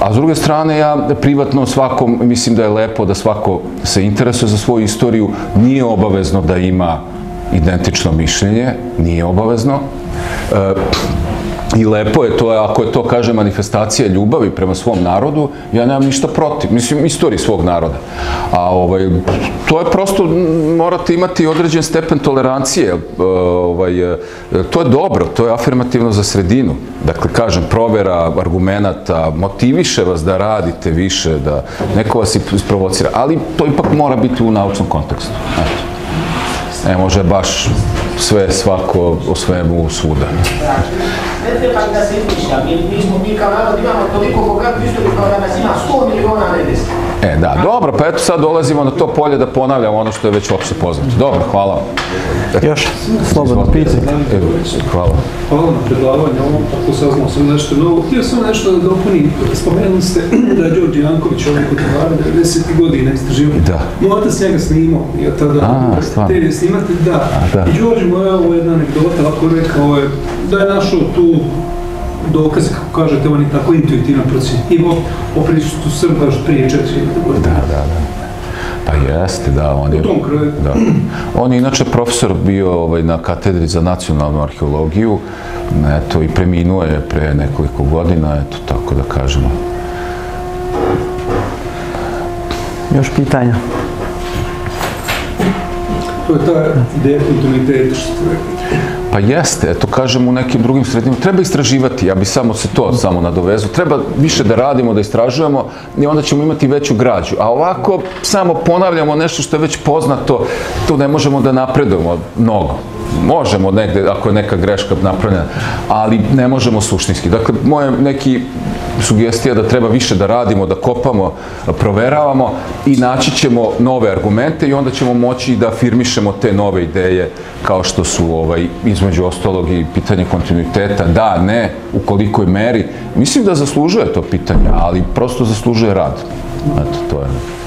A s druge strane, ja privatno svakom, mislim da je lepo da svako se interesuje za svoju istoriju, nije obavezno da ima identično mišljenje, nije obavezno. I lepo je to, ako je to, kaže, manifestacija ljubavi prema svom narodu, ja nemam ništa protiv, mislim, istoriji svog naroda. A to je prosto, morate imati određen stepen tolerancije, to je dobro, to je afirmativno za sredinu. Dakle, kažem, provera argumenata, motiviše vas da radite više, da neko vas isprovocira, ali to ipak mora biti u naučnom kontekstu. Ne može baš sve, svako, o svemu svuda. Ne treba da se izmišljam, jer mi kao narod imamo toliko bogatu istoriju kao da nas ima sto miliona nedeska. E, da, dobro, pa eto sad dolazimo na to polje da ponavljamo ono što je već opšte poznato. Dobro, hvala vam. Još, slobodno pitaj. Hvala. Hvala na predlaganju, ono, tako saznao sam nešto novo. Htio sam nešto da dopunim. Spomenuli ste da je Đorđe Janković ovaj kod Tovara devedeset godine istraživao. Da. Moj otac njega snimao, ja tada te snimate, da. I Đorđe moja, ovo je jedna anegdota, ovako rekao je da je našao tu dokaze, kako kažete, on je tako intuitivno procjenjivo o prisutu Srba još prije četiri hiljade godina. Da, da, da. Pa jeste, da. U tom kraju. On je inače profesor bio na katedri za nacionalnu arheologiju i preminuo je pre nekoliko godina, eto, tako da kažemo. Još pitanja? To je ta ideja kontinuiteta što ste rekli. Pa jeste, eto kažem u nekim drugim sredinama, treba istraživati, ja bi samo se to samo nadovezu, treba više da radimo, da istražujemo i onda ćemo imati veću građu, a ovako samo ponavljamo nešto što je već poznato, tu ne možemo da napredujemo mnogo. Možemo negde, ako je neka greška napravljena, ali ne možemo suštinski. Dakle, moje neki sugestija da treba više da radimo, da kopamo, proveravamo i naći ćemo nove argumente i onda ćemo moći da afirmišemo te nove ideje kao što su između ostalog i pitanje kontinuiteta, da, ne, u kolikoj meri. Mislim da zaslužuje to pitanje, ali prosto zaslužuje rad. Eto, to je...